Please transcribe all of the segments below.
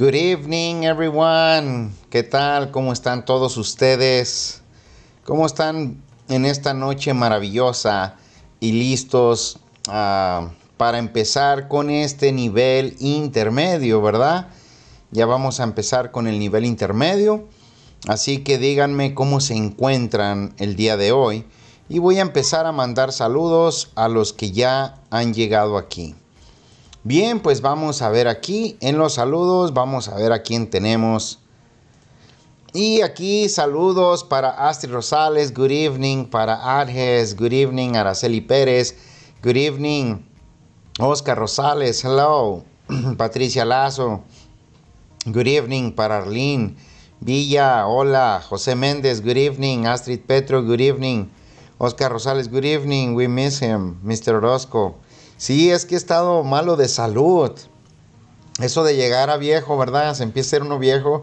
Good evening, everyone. ¿Qué tal? ¿Cómo están todos ustedes? ¿Cómo están en esta noche maravillosa y listos para empezar con este nivel intermedio, verdad? Ya vamos a empezar con el nivel intermedio. Así que díganme cómo se encuentran el día de hoy. Y voy a empezar a mandar saludos a los que ya han llegado aquí. Bien, pues vamos a ver aquí en los saludos, vamos a ver a quién tenemos. Y aquí saludos para Astrid Rosales, good evening, para Arges, good evening, Araceli Pérez, good evening, Oscar Rosales, hello, Patricia Lazo, good evening, para Arlene Villa, hola, José Méndez, good evening, Astrid Petro, good evening, Oscar Rosales, good evening, we miss him, Mr. Orozco. Sí, es que he estado malo de salud. Eso de llegar a viejo, ¿verdad? Se empieza a ser uno viejo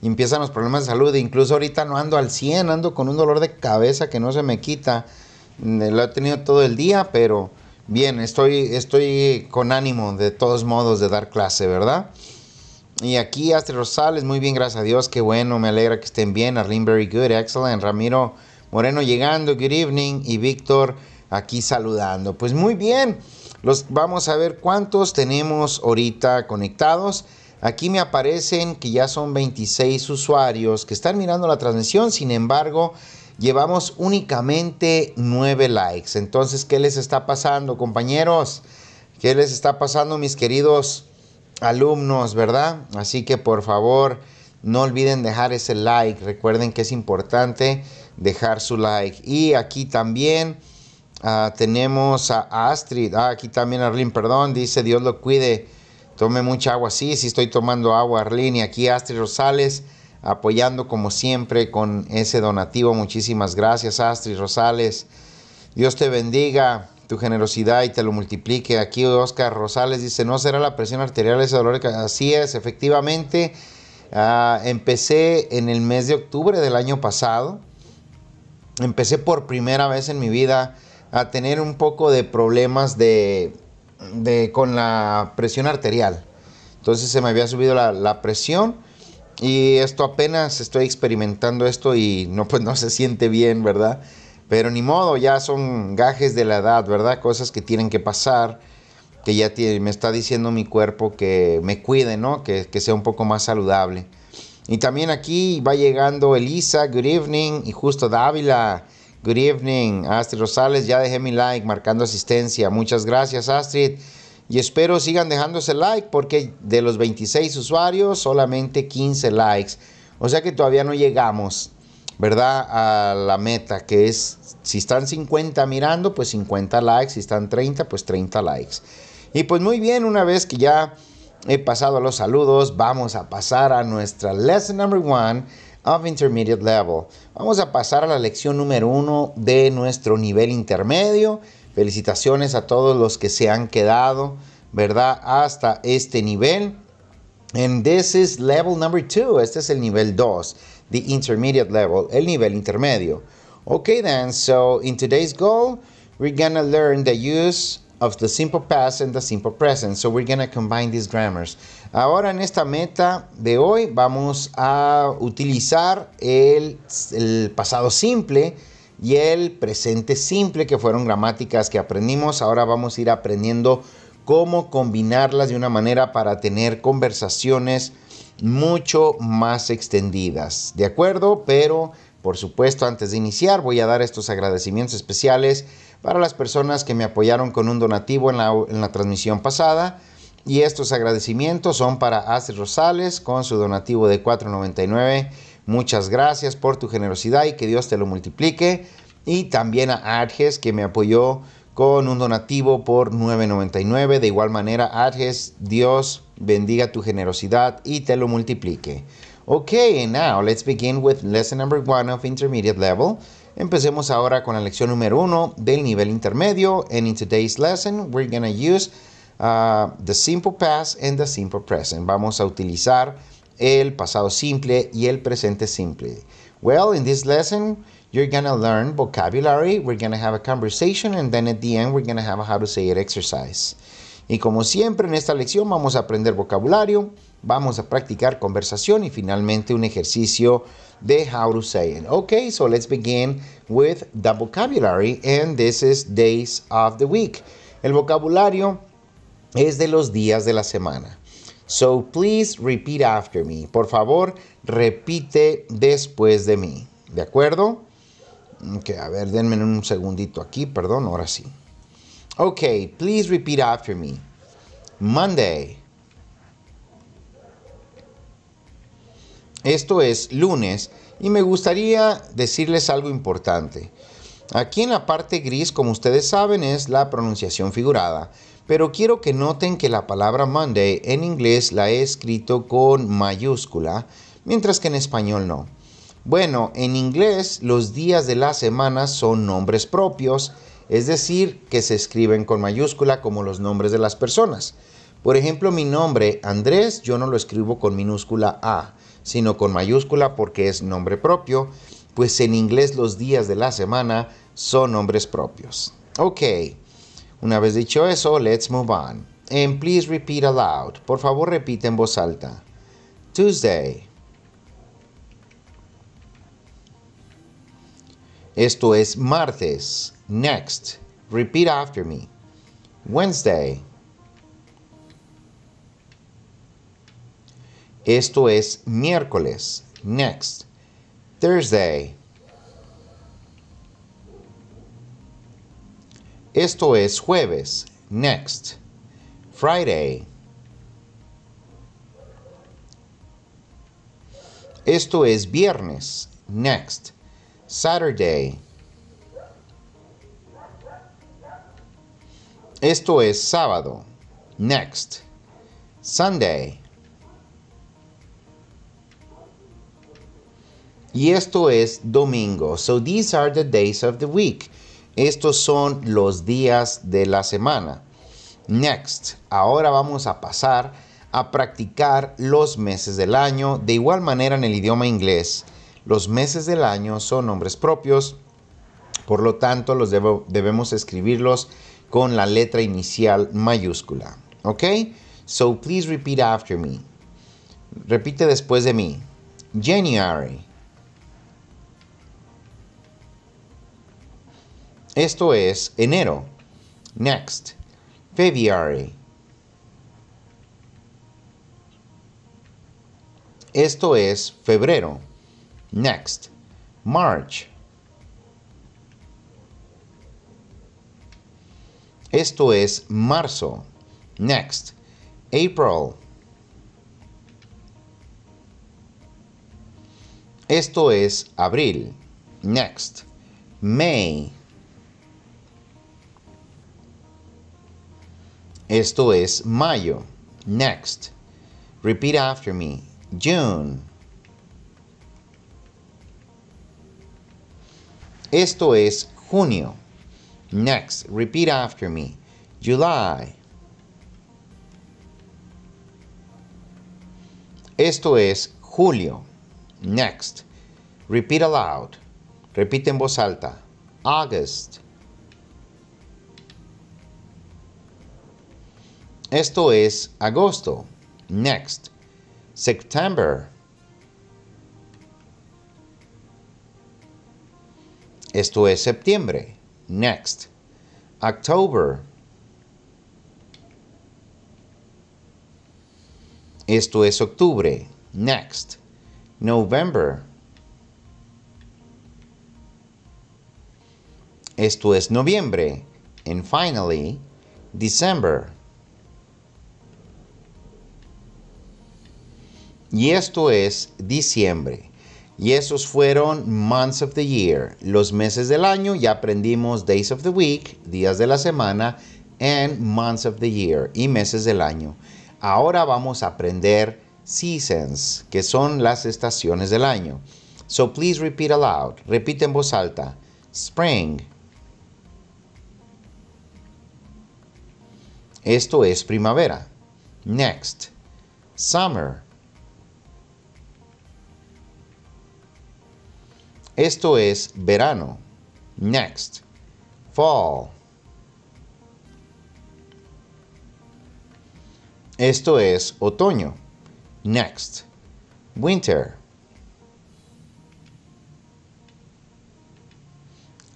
y empiezan los problemas de salud. Incluso ahorita no ando al 100, ando con un dolor de cabeza que no se me quita. Lo he tenido todo el día, pero bien, estoy con ánimo de todos modos de dar clase, ¿verdad? Y aquí Astrid Rosales, muy bien, gracias a Dios. Qué bueno, me alegra que estén bien. Arlene, very good, excellent. Ramiro Moreno llegando, good evening. Y Víctor aquí saludando. Pues muy bien. Vamos a ver cuántos tenemos ahorita conectados. Aquí me aparecen que ya son 26 usuarios que están mirando la transmisión. Sin embargo, llevamos únicamente 9 likes. Entonces, ¿qué les está pasando, compañeros? ¿Qué les está pasando, mis queridos alumnos, verdad? Así que, por favor, no olviden dejar ese like. Recuerden que es importante dejar su like. Y aquí también... tenemos a Astrid, aquí también Arlene, perdón, dice Dios lo cuide, tome mucha agua, sí estoy tomando agua, Arlene, y aquí Astrid Rosales apoyando como siempre con ese donativo, muchísimas gracias Astrid Rosales, Dios te bendiga, tu generosidad y te lo multiplique, aquí Oscar Rosales dice, no será la presión arterial ese dolor, así es, efectivamente, empecé en el mes de octubre del año pasado, empecé por primera vez en mi vida a tener un poco de problemas con la presión arterial. Entonces se me había subido la presión y esto apenas estoy experimentando esto y no, pues no se siente bien, ¿verdad? Pero ni modo, ya son gajes de la edad, ¿verdad? Cosas que tienen que pasar, que ya me está diciendo mi cuerpo que me cuide, ¿no? Que sea un poco más saludable. Y también aquí va llegando Elisa, good evening, y justo Dávila, good evening, Astrid Rosales, ya dejé mi like, marcando asistencia. Muchas gracias, Astrid. Y espero sigan dejándose like, porque de los 26 usuarios, solamente 15 likes. O sea que todavía no llegamos, ¿verdad? A la meta, que es, si están 50 mirando, pues 50 likes. Si están 30, pues 30 likes. Y pues muy bien, una vez que ya he pasado a los saludos, vamos a pasar a nuestra lesson number 1. Of intermediate level. Vamos a pasar a la lección número 1 de nuestro nivel intermedio. Felicitaciones a todos los que se han quedado, ¿verdad? Hasta este nivel. And this is level number 2. Este es el nivel 2. The intermediate level. El nivel intermedio. Okay then, so in today's goal, we're gonna learn the use of the simple past and the simple present. So we're gonna combine these grammars. Ahora en esta meta de hoy vamos a utilizar el pasado simple y el presente simple, que fueron gramáticas que aprendimos. Ahora vamos a ir aprendiendo cómo combinarlas de una manera para tener conversaciones mucho más extendidas. ¿De acuerdo? Pero por supuesto, antes de iniciar voy a dar estos agradecimientos especiales para las personas que me apoyaron con un donativo en la transmisión pasada. Y estos agradecimientos son para Astrid Rosales con su donativo de $4.99. Muchas gracias por tu generosidad y que Dios te lo multiplique. Y también a Arges, que me apoyó con un donativo por $9.99. De igual manera, Arges, Dios bendiga tu generosidad y te lo multiplique. Okay, and now let's begin with lesson number 1 of intermediate level. Empecemos ahora con la lección número 1 del nivel intermedio. And in today's lesson, we're going to use the simple past and the simple present. Vamos a utilizar el pasado simple y el presente simple. Well, in this lesson, you're going to learn vocabulary. We're going to have a conversation and then at the end, we're going to have a how to say it exercise. Y como siempre en esta lección vamos a aprender vocabulario, vamos a practicar conversación y finalmente un ejercicio de how to say it. Okay, so let's begin with the vocabulary, and this is days of the week. El vocabulario es de los días de la semana. So please repeat after me. Por favor, repite después de mí. ¿De acuerdo? Ok, a ver, denme un segundito aquí. Perdón, ahora sí. Okay, please repeat after me. Monday. Esto es lunes y me gustaría decirles algo importante. Aquí en la parte gris, como ustedes saben, es la pronunciación figurada. Pero quiero que noten que la palabra Monday en inglés la he escrito con mayúscula, mientras que en español no. Bueno, en inglés los días de la semana son nombres propios, es decir, que se escriben con mayúscula como los nombres de las personas. Por ejemplo, mi nombre, Andrés, yo no lo escribo con minúscula A, sino con mayúscula porque es nombre propio, pues en inglés los días de la semana son nombres propios. Ok, una vez dicho eso, let's move on. And please repeat aloud. Por favor, repite en voz alta. Tuesday. Esto es martes. Next. Repeat after me. Wednesday. Esto es miércoles. Next. Thursday. Esto es jueves. Next. Friday. Esto es viernes. Next. Saturday. Esto es sábado. Next. Sunday. Y esto es domingo. So these are the days of the week. Estos son los días de la semana. Next. Ahora vamos a pasar a practicar los meses del año. De igual manera en el idioma inglés. Los meses del año son nombres propios, por lo tanto los debemos escribirlos con la letra inicial mayúscula. ¿Ok? So please repeat after me. Repite después de mí. January. Esto es enero. Next. February. Esto es febrero. Next. March. Esto es marzo. Next. April. Esto es abril. Next. May. Esto es mayo. Next. Repeat after me. June. Esto es junio. Next, repeat after me. July. Esto es julio. Next, repeat aloud. Repite en voz alta. August. Esto es agosto. Next, September. Esto es septiembre. Next. October. Esto es octubre. Next. November. Esto es noviembre. And finally, December. Y esto es diciembre. Y esos fueron months of the year, los meses del año. Ya aprendimos days of the week, días de la semana, and months of the year, y meses del año. Ahora vamos a aprender seasons, que son las estaciones del año. So please repeat aloud. Repite en voz alta. Spring. Esto es primavera. Next. Summer. Esto es verano. Next. Fall. Esto es otoño. Next, winter.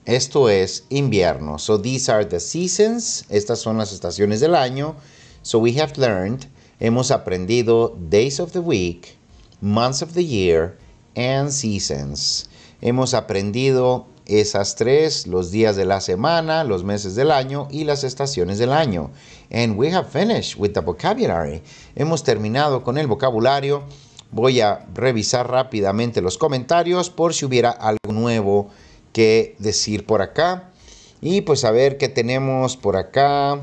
Esto es invierno. So these are the seasons. Estas son las estaciones del año. So we have learned, hemos aprendido days of the week, months of the year, and seasons. Hemos aprendido esas tres, los días de la semana, los meses del año y las estaciones del año. And we have finished with the vocabulary. Hemos terminado con el vocabulario. Voy a revisar rápidamente los comentarios por si hubiera algo nuevo que decir por acá. Y pues a ver qué tenemos por acá.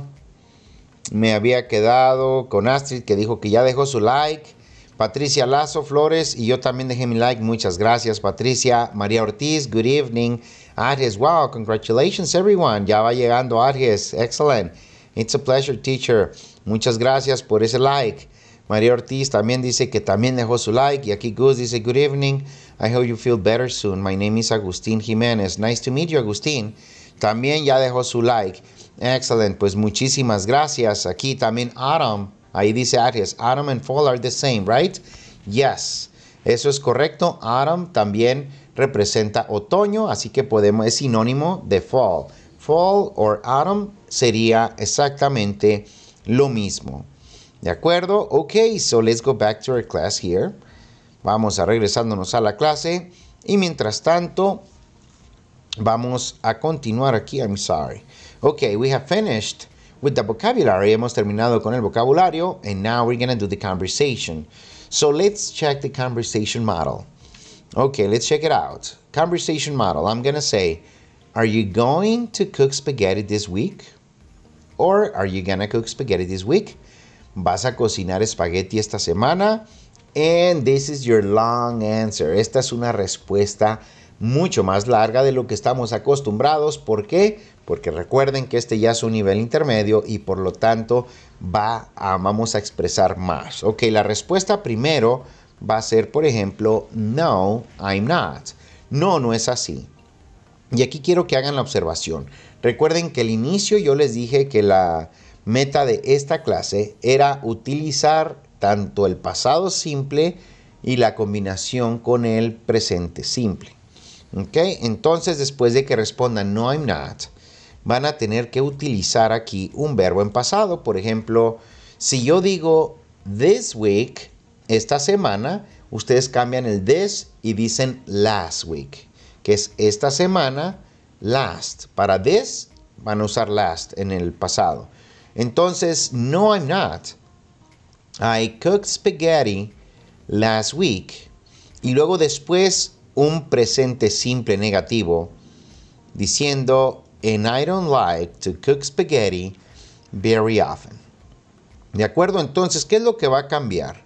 Me había quedado con Astrid, que dijo que ya dejó su like. Patricia Lazo Flores, y yo también dejé mi like. Muchas gracias, Patricia. María Ortiz, good evening. Arges, wow, congratulations everyone. Ya va llegando Arges, excellent. It's a pleasure, teacher. Muchas gracias por ese like. María Ortiz también dice que también dejó su like. Y aquí Gus dice, good evening. I hope you feel better soon. My name is Agustín Jiménez. Nice to meet you, Agustín. También ya dejó su like. Excellent. Pues muchísimas gracias. Aquí también Adam. Ahí dice Aries. Adam and fall are the same, right? Yes. Eso es correcto. Adam también representa otoño. Así que podemos, es sinónimo de fall. Fall or autumn sería exactamente lo mismo. ¿De acuerdo? Ok, so let's go back to our class here. Vamos a regresándonos a la clase. Y mientras tanto, vamos a continuar aquí. I'm sorry. Ok, we have finished with the vocabulary. Hemos terminado con el vocabulario. And now we're going to do the conversation. So let's check the conversation model. Ok, let's check it out. Conversation model. I'm going to say, are you going to cook spaghetti this week? Or are you going to cook spaghetti this week? ¿Vas a cocinar espagueti esta semana? And this is your long answer. Esta es una respuesta mucho más larga de lo que estamos acostumbrados. ¿Por qué? Porque recuerden que este ya es un nivel intermedio y por lo tanto vamos a expresar más. Ok, la respuesta primero va a ser, por ejemplo, no, I'm not. No, no es así. Y aquí quiero que hagan la observación. Recuerden que al inicio yo les dije que la meta de esta clase era utilizar tanto el pasado simple y la combinación con el presente simple. ¿Ok? Entonces, después de que respondan no, I'm not, van a tener que utilizar aquí un verbo en pasado. Por ejemplo, si yo digo this week, esta semana, ustedes cambian el this y dicen last week, que es esta semana, last. Para this, van a usar last en el pasado. Entonces, no, I'm not. I cooked spaghetti last week. Y luego después un presente simple negativo diciendo, and I don't like to cook spaghetti very often. ¿De acuerdo? Entonces, ¿qué es lo que va a cambiar?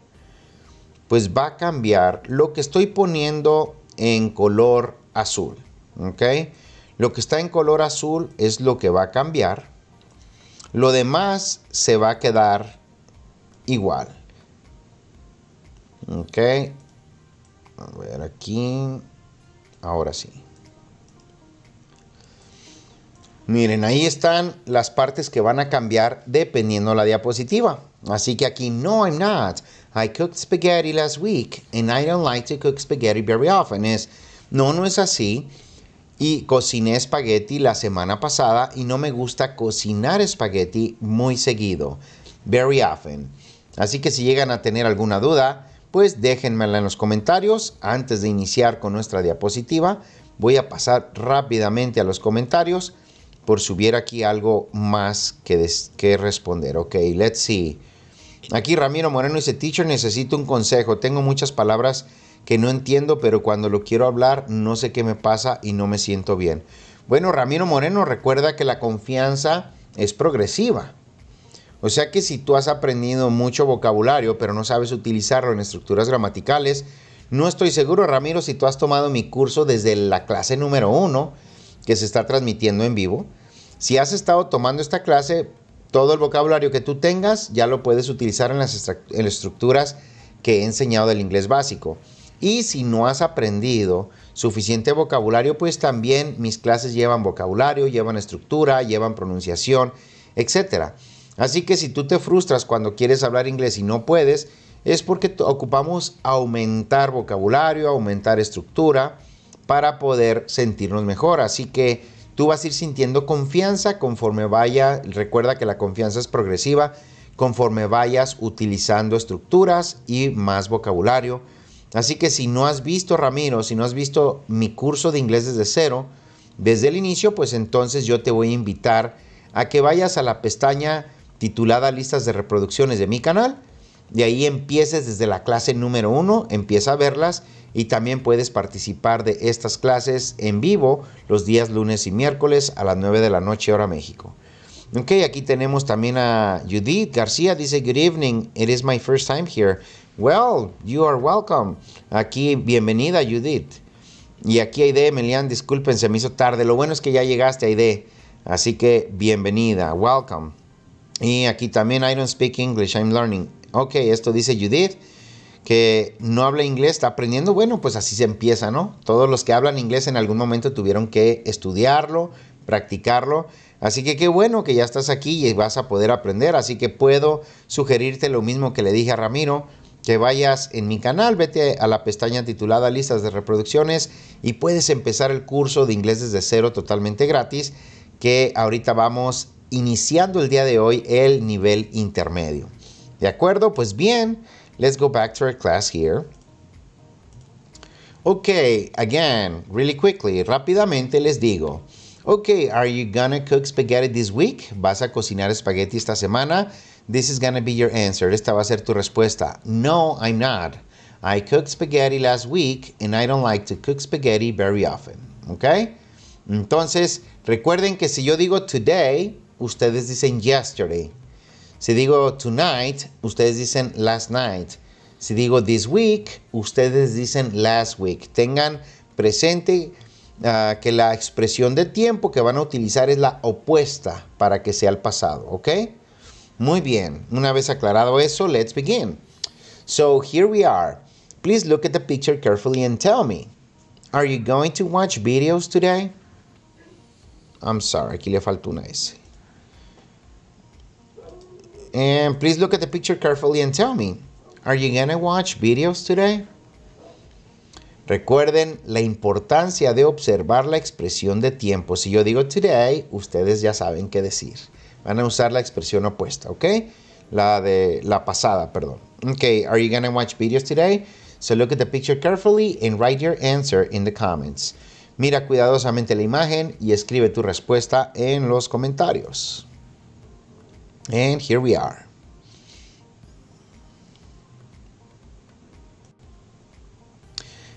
Pues va a cambiar lo que estoy poniendo en color azul. ¿Ok? Lo que está en color azul es lo que va a cambiar. Lo demás se va a quedar igual. Ok. A ver aquí. Ahora sí. Miren, ahí están las partes que van a cambiar dependiendo la diapositiva. Así que aquí, no, I'm not. I cooked spaghetti last week and I don't like to cook spaghetti very often. Es, no, no es así. Y cociné espagueti la semana pasada y no me gusta cocinar espagueti muy seguido. Very often. Así que si llegan a tener alguna duda, pues déjenmela en los comentarios. Antes de iniciar con nuestra diapositiva, voy a pasar rápidamente a los comentarios por si hubiera aquí algo más que responder. Ok, let's see. Aquí Ramiro Moreno dice, teacher, necesito un consejo. Tengo muchas palabras que no entiendo, pero cuando lo quiero hablar no sé qué me pasa y no me siento bien. Bueno, Ramiro Moreno, recuerda que la confianza es progresiva. O sea que si tú has aprendido mucho vocabulario, pero no sabes utilizarlo en estructuras gramaticales, no estoy seguro, Ramiro, si tú has tomado mi curso desde la clase número 1, que se está transmitiendo en vivo. Si has estado tomando esta clase, todo el vocabulario que tú tengas ya lo puedes utilizar en las estructuras que he enseñado del inglés básico. Y si no has aprendido suficiente vocabulario, pues también mis clases llevan vocabulario, llevan estructura, llevan pronunciación, etc. Así que si tú te frustras cuando quieres hablar inglés y no puedes, es porque ocupamos aumentar vocabulario, aumentar estructura para poder sentirnos mejor. Así que tú vas a ir sintiendo confianza conforme vaya. Recuerda que la confianza es progresiva conforme vayas utilizando estructuras y más vocabulario. Así que si no has visto, Ramiro, si no has visto mi curso de inglés desde cero, desde el inicio, pues entonces yo te voy a invitar a que vayas a la pestaña titulada Listas de Reproducciones de mi canal. De ahí empieces desde la clase número 1, empieza a verlas y también puedes participar de estas clases en vivo los días lunes y miércoles a las 9 de la noche hora México. Ok, aquí tenemos también a Judith García, dice, good evening, it is my first time here. Well, you are welcome. Aquí, bienvenida Judith. Y aquí Aide Melián, disculpen, se me hizo tarde. Lo bueno es que ya llegaste, Aide. Así que bienvenida, welcome. Y aquí también, I don't speak English, I'm learning. Ok, esto dice Judith, que no habla inglés, está aprendiendo. Bueno, pues así se empieza, ¿no? Todos los que hablan inglés en algún momento tuvieron que estudiarlo, practicarlo. Así que qué bueno que ya estás aquí y vas a poder aprender. Así que puedo sugerirte lo mismo que le dije a Ramiro, que vayas en mi canal, vete a la pestaña titulada Listas de Reproducciones y puedes empezar el curso de inglés desde cero totalmente gratis, que ahorita vamos iniciando el día de hoy el nivel intermedio. ¿De acuerdo? Pues bien, let's go back to our class here. Okay, again, really quickly, rápidamente les digo. Okay, are you gonna cook spaghetti this week? ¿Vas a cocinar espagueti esta semana? This is gonna be your answer. Esta va a ser tu respuesta. No, I'm not. I cooked spaghetti last week and I don't like to cook spaghetti very often. Okay? Entonces, recuerden que si yo digo today, ustedes dicen yesterday. Si digo tonight, ustedes dicen last night. Si digo this week, ustedes dicen last week. Tengan presente que la expresión de tiempo que van a utilizar es la opuesta para que sea el pasado, ¿ok? Muy bien. Una vez aclarado eso, let's begin. So, here we are. Please look at the picture carefully and tell me. Are you going to watch videos today? I'm sorry, aquí le faltó una S. And please look at the picture carefully and tell me, are you gonna watch videos today? Recuerden la importancia de observar la expresión de tiempo. Si yo digo today, ustedes ya saben qué decir. Van a usar la expresión opuesta, ¿ok? La de la pasada, perdón. Okay, are you gonna watch videos today? So look at the picture carefully and write your answer in the comments. Mira cuidadosamente la imagen y escribe tu respuesta en los comentarios. And here we are.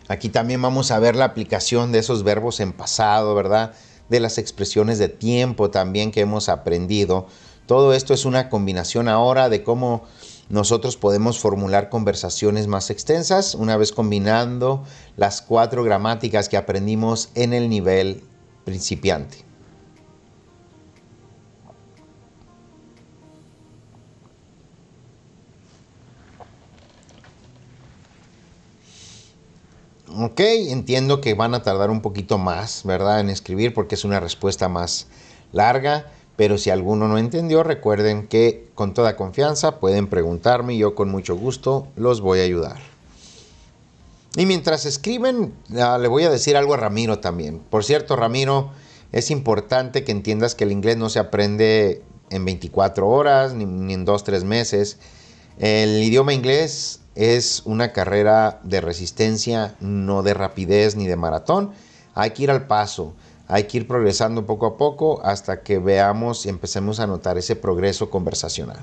Aquí también vamos a ver la aplicación de esos verbos en pasado, ¿verdad? De las expresiones de tiempo también que hemos aprendido. Todo esto es una combinación ahora de cómo nosotros podemos formular conversaciones más extensas, una vez combinando las 4 gramáticas que aprendimos en el nivel principiante. Ok, entiendo que van a tardar un poquito más, ¿verdad? En escribir porque es una respuesta más larga. Pero si alguno no entendió, recuerden que con toda confianza pueden preguntarme y yo con mucho gusto los voy a ayudar. Y mientras escriben, le voy a decir algo a Ramiro también. Por cierto, Ramiro, es importante que entiendas que el inglés no se aprende en 24 horas ni en 2 o 3 meses. El idioma inglés es una carrera de resistencia, no de rapidez ni de maratón. Hay que ir al paso, hay que ir progresando poco a poco hasta que veamos y empecemos a notar ese progreso conversacional.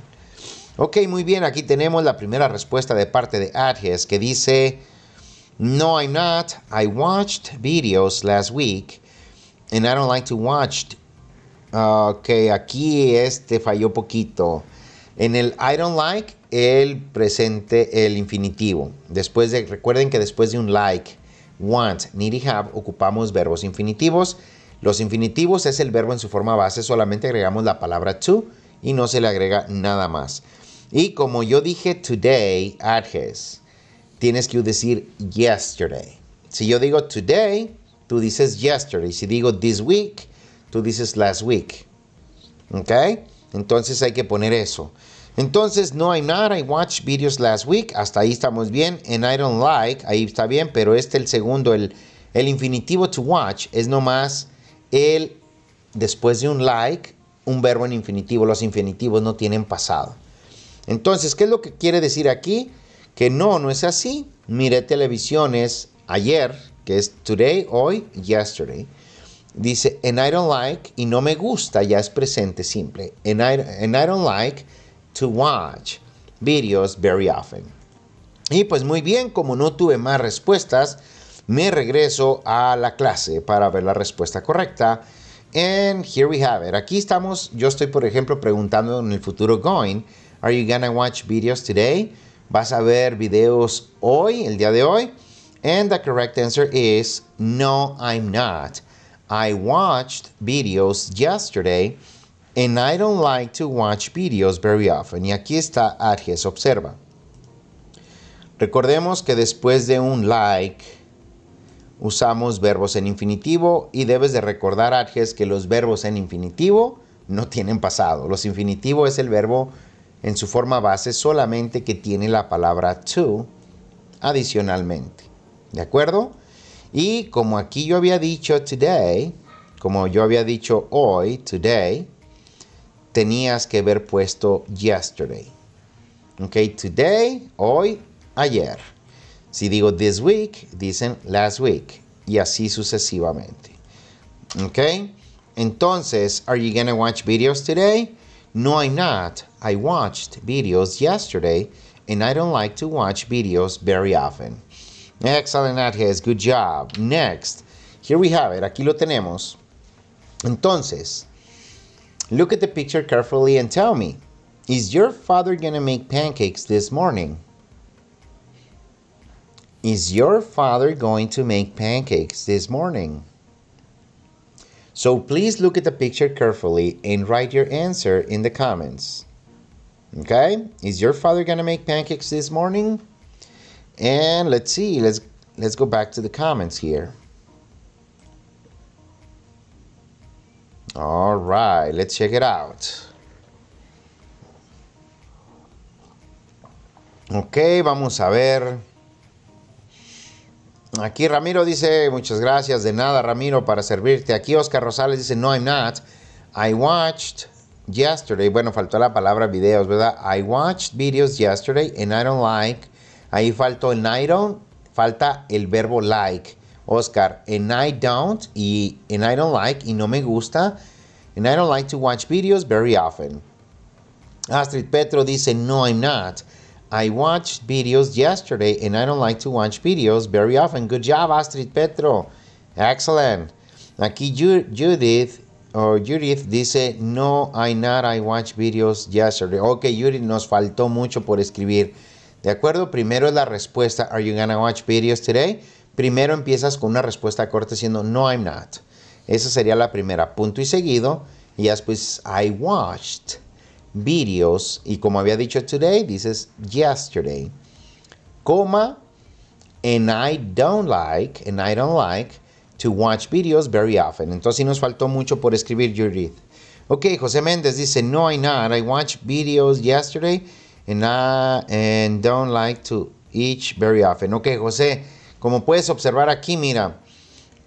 Ok, muy bien, aquí tenemos la primera respuesta de parte de Arges que dice, no, I'm not. I watched videos last week and I don't like to watch. Ok, aquí falló poquito. En el I don't like, el presente, el infinitivo. Recuerden que después de un like, want, need y have, ocupamos verbos infinitivos. Los infinitivos es el verbo en su forma base, solamente agregamos la palabra to y no se le agrega nada más. Y como yo dije today, Arges, tienes que decir yesterday. Si yo digo today, tú dices yesterday. Si digo this week, tú dices last week. ¿Ok? Entonces hay que poner eso. Entonces, no, I'm not, I watched videos last week. Hasta ahí estamos bien. And I don't like, ahí está bien, pero el segundo, el infinitivo to watch, es nomás el, después de un like, un verbo en infinitivo. Los infinitivos no tienen pasado. Entonces, ¿qué es lo que quiere decir aquí? Que no, no es así. Miré televisiones ayer, que es today, hoy, yesterday. Dice, and I don't like, y no me gusta, ya es presente simple. And I don't like to watch videos very often. Y pues muy bien, como no tuve más respuestas, me regreso a la clase para ver la respuesta correcta. And here we have it. Aquí estamos, yo estoy por ejemplo preguntando en el futuro going, are you gonna watch videos today? ¿Vas a ver videos hoy, el día de hoy? And the correct answer is, no, I'm not. I watched videos yesterday. And I don't like to watch videos very often. Y aquí está Arges, observa. Recordemos que después de un like, usamos verbos en infinitivo. Y debes de recordar, Arges, que los verbos en infinitivo no tienen pasado. Los infinitivos es el verbo en su forma base, solamente que tiene la palabra to adicionalmente. ¿De acuerdo? Y como aquí yo había dicho today, como yo había dicho hoy, today, tenías que haber puesto yesterday. Ok, today, hoy, ayer. Si digo this week, dicen last week. Y así sucesivamente. Ok, entonces, are you gonna watch videos today? No, I'm not. I watched videos yesterday and I don't like to watch videos very often. Excellent, Agnes. Good job. Next. Here we have it. Aquí lo tenemos. Entonces, look at the picture carefully and tell me, is your father gonna make pancakes this morning? Is your father going to make pancakes this morning? So please look at the picture carefully and write your answer in the comments. Okay? Is your father gonna make pancakes this morning? And let's see, let's go back to the comments here. All right, let's check it out. Ok, vamos a ver. Aquí Ramiro dice, muchas gracias, de nada Ramiro, para servirte. Aquí Oscar Rosales dice, no, I'm not. I watched yesterday. Bueno, faltó la palabra videos, ¿verdad? I watched videos yesterday and I don't like. Ahí faltó el I don't, falta el verbo like. Oscar, and I don't, y and I don't like, y no me gusta, and I don't like to watch videos very often. Astrid Petro dice, no, I'm not. I watched videos yesterday, and I don't like to watch videos very often. Good job, Astrid Petro. Excellent. Aquí Judith dice, no, I'm not. I watched videos yesterday. Ok, Judith, nos faltó mucho por escribir. ¿De acuerdo? Primero es la respuesta, are you gonna watch videos today? Primero empiezas con una respuesta corta diciendo, no, I'm not. Esa sería la primera, punto y seguido. Y después, I watched videos. Y como había dicho today, dices yesterday. Coma, and I don't like to watch videos very often. Entonces, sí nos faltó mucho por escribir, Judith. Ok, José Méndez dice, no, I'm not. I watched videos yesterday, and don't like to eat very often. Ok, José. Como puedes observar aquí, mira,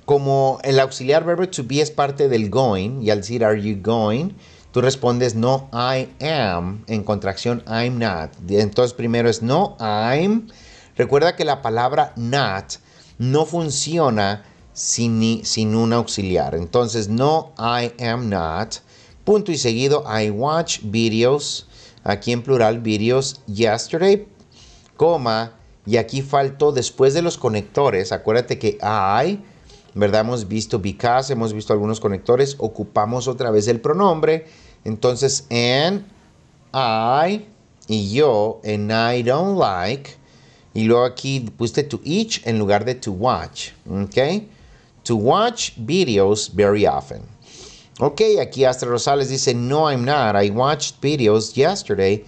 como el auxiliar verbo to be es parte del going, y al decir are you going, tú respondes no, I am, en contracción I'm not. Entonces primero es no, I'm. Recuerda que la palabra not no funciona sin un auxiliar. Entonces no, I am not. Punto y seguido, I watch videos, aquí en plural videos yesterday, coma. Y aquí faltó después de los conectores, acuérdate que I, ¿verdad? Hemos visto because, hemos visto algunos conectores, ocupamos otra vez el pronombre. Entonces, and, I, y yo, and I don't like. Y luego aquí pusiste to each en lugar de to watch, ¿ok? To watch videos very often. Ok, aquí Astrid Rosales dice, no, I'm not, I watched videos yesterday.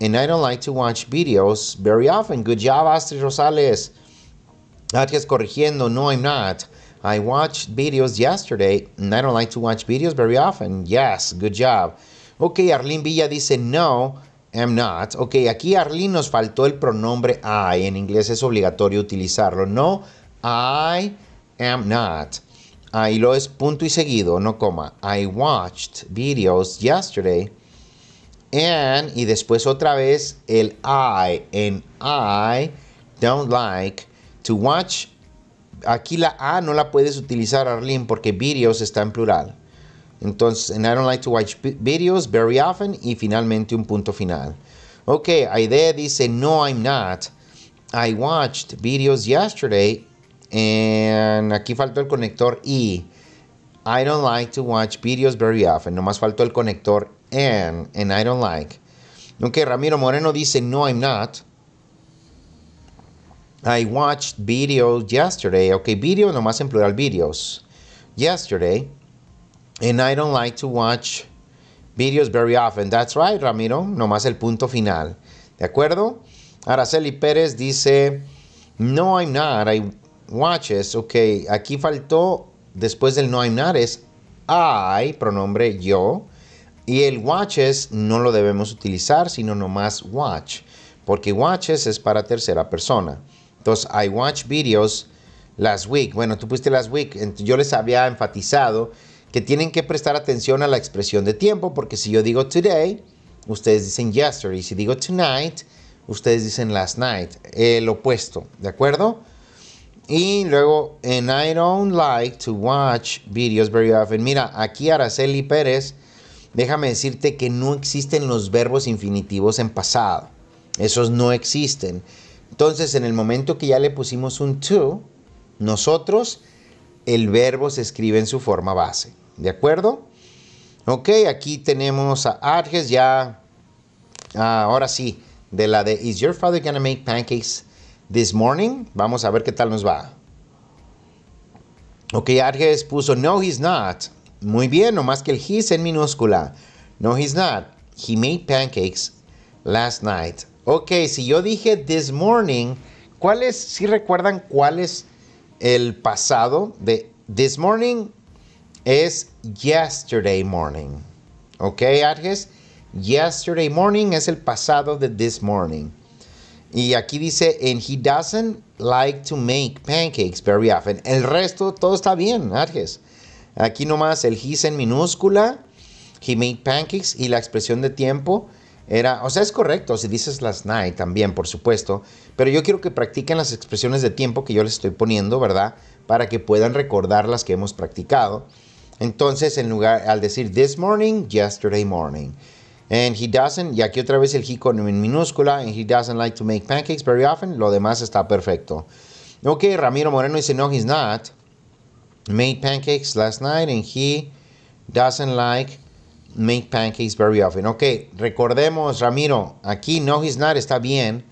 And I don't like to watch videos very often. Good job, Astrid Rosales. Arges corrigiendo. No, I'm not. I watched videos yesterday. And I don't like to watch videos very often. Yes, good job. Ok, Arlene Villa dice no, I'm not. Ok, aquí Arlene nos faltó el pronombre I. En inglés es obligatorio utilizarlo. No, I am not. Ahí lo es punto y seguido, no coma. I watched videos yesterday. And, y después otra vez el I. And I don't like to watch. Aquí la A no la puedes utilizar, Arlene, porque videos está en plural. Entonces, and I don't like to watch videos very often. Y finalmente un punto final. Ok, Aide dice, no, I'm not. I watched videos yesterday. And aquí faltó el conector I. I don't like to watch videos very often. Nomás faltó el conector and I don't like. Ok, Ramiro Moreno dice, no, I'm not. I watched videos yesterday. Ok, video nomás en plural, videos. Yesterday. And I don't like to watch videos very often. That's right, Ramiro. Nomás el punto final. ¿De acuerdo? Araceli Pérez dice, no, I'm not. I watches. Ok, aquí faltó, después del no, I'm not, es I, pronombre yo. Y el watches no lo debemos utilizar, sino nomás watch. Porque watches es para tercera persona. Entonces, I watch videos last week. Bueno, tú pusiste last week. Yo les había enfatizado que tienen que prestar atención a la expresión de tiempo. Porque si yo digo today, ustedes dicen yesterday. Si digo tonight, ustedes dicen last night. El opuesto, ¿de acuerdo? Y luego, and I don't like to watch videos very often. Mira, aquí Araceli Pérez, déjame decirte que no existen los verbos infinitivos en pasado. Esos no existen. Entonces, en el momento que ya le pusimos un to, nosotros, el verbo se escribe en su forma base. ¿De acuerdo? Ok, aquí tenemos a Arges ya. Ahora sí, de la de Is your father gonna make pancakes this morning? Vamos a ver qué tal nos va. Ok, Arges puso no, he's not. Muy bien, nomás que el his en minúscula. No, he's not. He made pancakes last night. Ok, si yo dije this morning, ¿cuál es? ¿Sí recuerdan cuál es el pasado de this morning? Es yesterday morning. Ok, Arges. Yesterday morning es el pasado de this morning. Y aquí dice, and he doesn't like to make pancakes very often. El resto, todo está bien, Arges. Aquí nomás el his en minúscula. He made pancakes. Y la expresión de tiempo era, o sea, es correcto si dices last night también, por supuesto. Pero yo quiero que practiquen las expresiones de tiempo que yo les estoy poniendo, ¿verdad? Para que puedan recordar las que hemos practicado. Entonces, en lugar, al decir this morning, yesterday morning. And he doesn't, y aquí otra vez el he con en minúscula. And he doesn't like to make pancakes very often. Lo demás está perfecto. Ok, Ramiro Moreno dice, no, he's not. Made pancakes last night and he doesn't like make pancakes very often. Ok, recordemos, Ramiro, aquí no, he's not, está bien.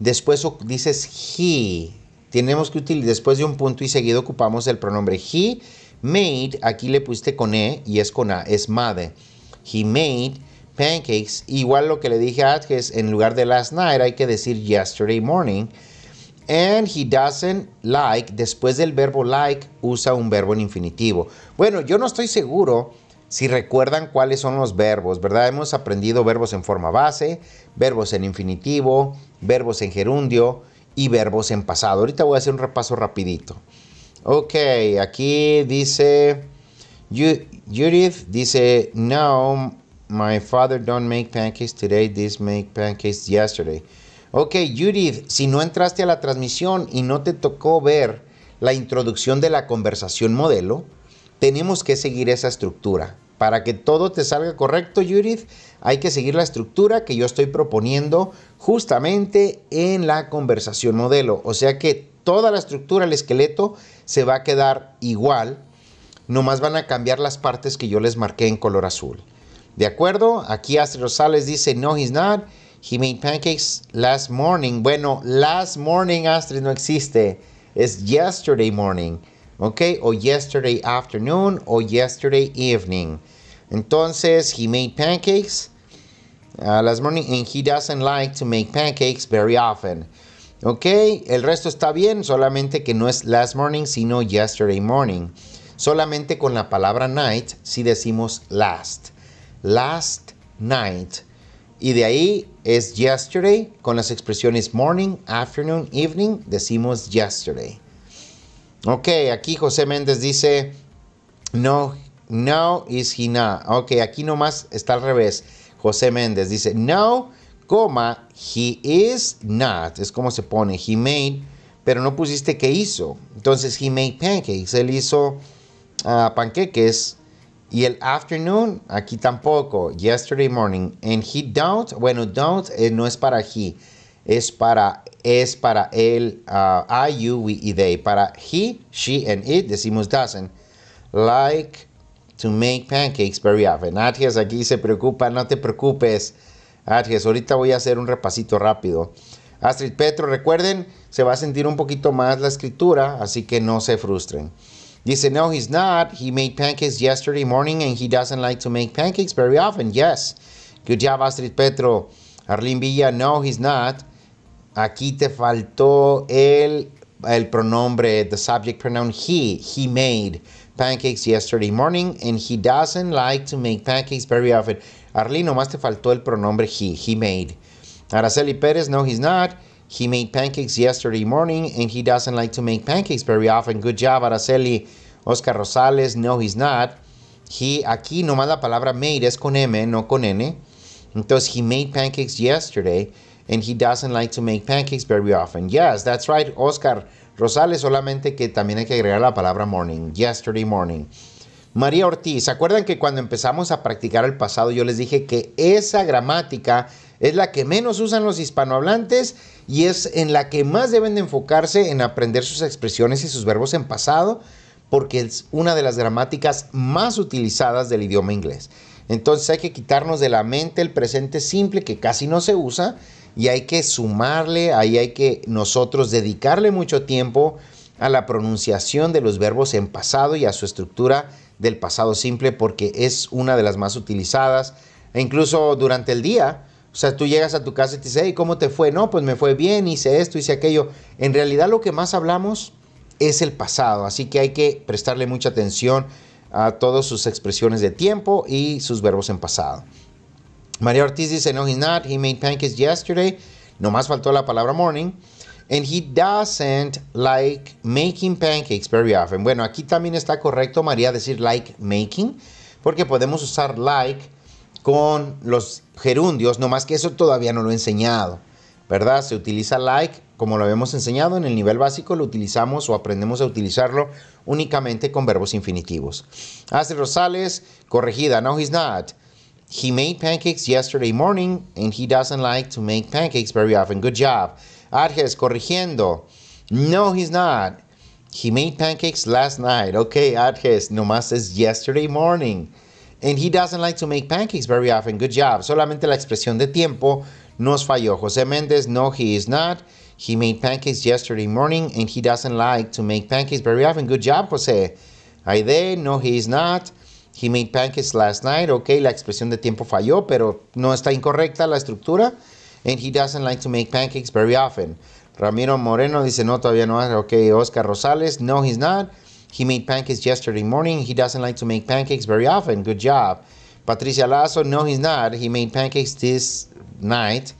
Después dices he. Tenemos que utilizar, después de un punto y seguido ocupamos el pronombre he. Made, aquí le pusiste con E y es con A, es made. He made pancakes. Igual lo que le dije a Adges, en lugar de last night hay que decir yesterday morning. And he doesn't like, después del verbo like, usa un verbo en infinitivo. Bueno, yo no estoy seguro si recuerdan cuáles son los verbos, ¿verdad? Hemos aprendido verbos en forma base, verbos en infinitivo, verbos en gerundio y verbos en pasado. Ahorita voy a hacer un repaso rapidito. Ok, aquí dice, Judith dice, no, my father don't make pancakes today, this make pancakes yesterday. Ok, Judith, si no entraste a la transmisión y no te tocó ver la introducción de la conversación modelo, tenemos que seguir esa estructura. Para que todo te salga correcto, Judith, hay que seguir la estructura que yo estoy proponiendo justamente en la conversación modelo. O sea que toda la estructura, el esqueleto, se va a quedar igual. Nomás van a cambiar las partes que yo les marqué en color azul. ¿De acuerdo? Aquí Astrid Rosales dice, no, he's not. He made pancakes last morning. Bueno, last morning, Astrid, no existe. Es yesterday morning. Ok, o yesterday afternoon o yesterday evening. Entonces, he made pancakes last morning and he doesn't like to make pancakes very often. Ok, el resto está bien, solamente que no es last morning, sino yesterday morning. Solamente con la palabra night si decimos last. Last night. Y de ahí es yesterday. Con las expresiones morning, afternoon, evening, decimos yesterday. Ok, aquí José Méndez dice, no, no is he not. Ok, aquí nomás está al revés. José Méndez dice, no, coma, he is not. Es como se pone, he made, pero no pusiste que hizo. Entonces, he made pancakes. Él hizo panqueques. Y el afternoon, aquí tampoco. Yesterday morning. And he don't. Bueno, don't no es para he. Es para él, I, you, we, y they. Para he, she, and it, decimos doesn't. Like to make pancakes very often. Arges aquí se preocupa. No te preocupes, Arges. Ahorita voy a hacer un repasito rápido. Astrid Petro, recuerden, se va a sentir un poquito más la escritura, así que no se frustren. Dice, no, he's not. He made pancakes yesterday morning and he doesn't like to make pancakes very often. Yes. Good job, Astrid Petro. Arlene Villa, no, he's not. Aquí te faltó el pronombre, the subject pronoun he. He made pancakes yesterday morning and he doesn't like to make pancakes very often. Arlene, nomás te faltó el pronombre he. He made. Araceli Pérez, no, he's not. He made pancakes yesterday morning and he doesn't like to make pancakes very often. Good job, Araceli. Oscar Rosales, no, he's not. He, aquí nomás la palabra made es con M, no con N. Entonces, he made pancakes yesterday and he doesn't like to make pancakes very often. Yes, that's right, Oscar Rosales, solamente que también hay que agregar la palabra morning, yesterday morning. María Ortiz, ¿se acuerdan que cuando empezamos a practicar el pasado yo les dije que esa gramática es la que menos usan los hispanohablantes y es en la que más deben de enfocarse en aprender sus expresiones y sus verbos en pasado porque es una de las gramáticas más utilizadas del idioma inglés? Entonces hay que quitarnos de la mente el presente simple que casi no se usa y hay que sumarle, ahí hay que nosotros dedicarle mucho tiempo a la pronunciación de los verbos en pasado y a su estructura del pasado simple porque es una de las más utilizadas e incluso durante el día. O sea, tú llegas a tu casa y te dices, hey, ¿cómo te fue? No, pues me fue bien, hice esto, hice aquello. En realidad lo que más hablamos es el pasado, así que hay que prestarle mucha atención a todas sus expresiones de tiempo y sus verbos en pasado. María Ortiz dice, no, he's not, he made pancakes yesterday. Nomás faltó la palabra morning. And he doesn't like making pancakes very often. Bueno, aquí también está correcto, María, decir like making, porque podemos usar like con los gerundios, nomás que eso todavía no lo he enseñado, ¿verdad? Se utiliza like, como lo habíamos enseñado en el nivel básico, lo utilizamos o aprendemos a utilizarlo únicamente con verbos infinitivos. Astrid Rosales, corregida, no, he's not. He made pancakes yesterday morning and he doesn't like to make pancakes very often. Good job. Arges, corrigiendo. No, he's not. He made pancakes last night. Ok, Arges, nomás es yesterday morning. And he doesn't like to make pancakes very often. Good job. Solamente la expresión de tiempo nos falló. José Méndez, no, he is not. He made pancakes yesterday morning and he doesn't like to make pancakes very often. Good job, José. Aide, no, he is not. He made pancakes last night. Ok, la expresión de tiempo falló, pero no está incorrecta la estructura. And he doesn't like to make pancakes very often. Ramiro Moreno dice, no, todavía no. Ok, Oscar Rosales, no, he's not. He made pancakes yesterday morning. He doesn't like to make pancakes very often. Good job. Patricia Lazo, no, he's not. He made pancakes this night.